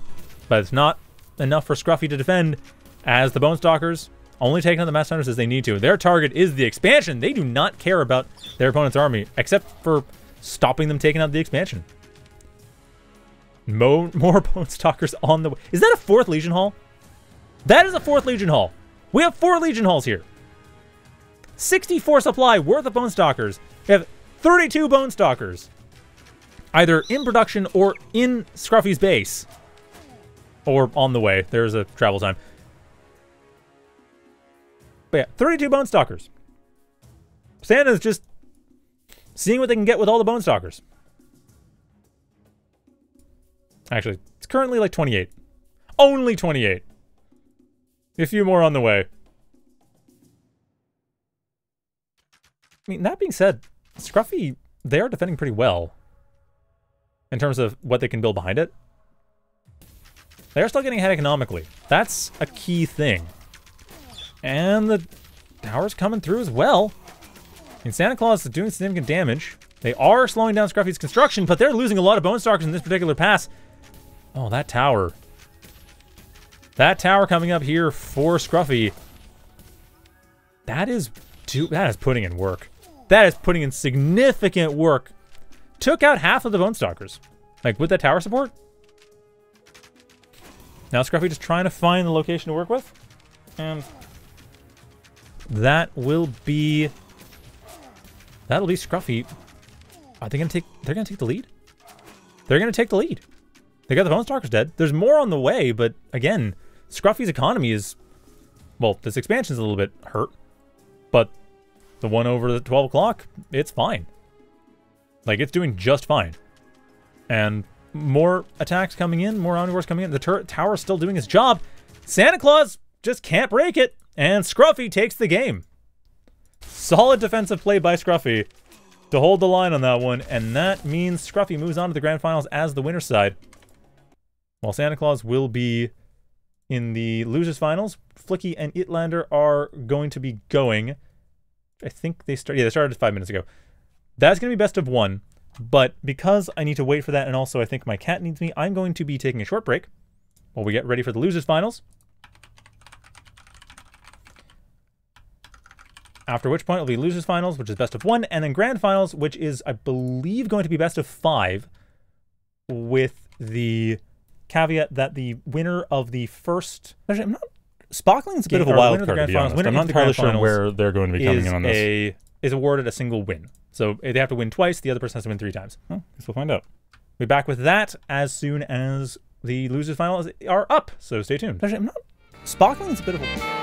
but it's not enough for Skruffy to defend, as the Bone Stalkers only taking on the Masked Hunters as they need to. Their target is the expansion. They do not care about their opponent's army, except for stopping them taking out the expansion. More Bone Stalkers on the way. Is that a 4th Legion Hall? That is a 4th Legion Hall. We have 4 Legion Halls here. 64 supply worth of Bone Stalkers. We have 32 Bone Stalkers, either in production or in Scruffy's base. Or on the way. There's a travel time. But yeah, 32 Bone Stalkers. Santa's just seeing what they can get with all the Bone Stalkers. Actually, it's currently like 28. Only 28. A few more on the way. I mean, that being said, Skruffy, they are defending pretty well in terms of what they can build behind it. They're still getting ahead economically. That's a key thing. And the tower's coming through as well. And SantaClaws is doing significant damage. They are slowing down Scruffy's construction, but they're losing a lot of Bone Stalkers in this particular pass. Oh, that tower. That tower coming up here for Skruffy. That is putting in work. That is putting in significant work. Took out half of the Bone Stalkers. Like, with that tower support. Now Skruffy just trying to find the location to work with. And that will be... that'll be Skruffy. Are they gonna take... they're gonna take the lead? They're gonna take the lead. They got the Bone Stalkers dead. There's more on the way, but again, Scruffy's economy is... well, this expansion's a little bit hurt. But the one over the 12 o'clock, it's fine. Like, it's doing just fine. And more attacks coming in, more omnivores coming in. The tower's still doing its job. SantaClaws just can't break it. And Skruffy takes the game. Solid defensive play by Skruffy to hold the line on that one. And that means Skruffy moves on to the grand finals as the winner's side. While SantaClaws will be in the losers finals. Flicky and Itlander are going to be going. I think they started... yeah, they started 5 minutes ago. That's going to be best of one. But because I need to wait for that, and also I think my cat needs me, I'm going to be taking a short break while we get ready for the losers finals. After which point it'll be losers finals, which is best of one, and then grand finals, which is, I believe, going to be best of five, with the caveat that the winner of the first... actually, I'm not... Spockling's a bit of a wild card, to be honest. I'm not entirely sure where they're going to be coming in on this. Is awarded a single win. So they have to win twice, the other person has to win three times. Huh, guess we'll find out. We'll be back with that as soon as the losers finals are up, so stay tuned. Actually, I'm not... Spockling's a bit of a...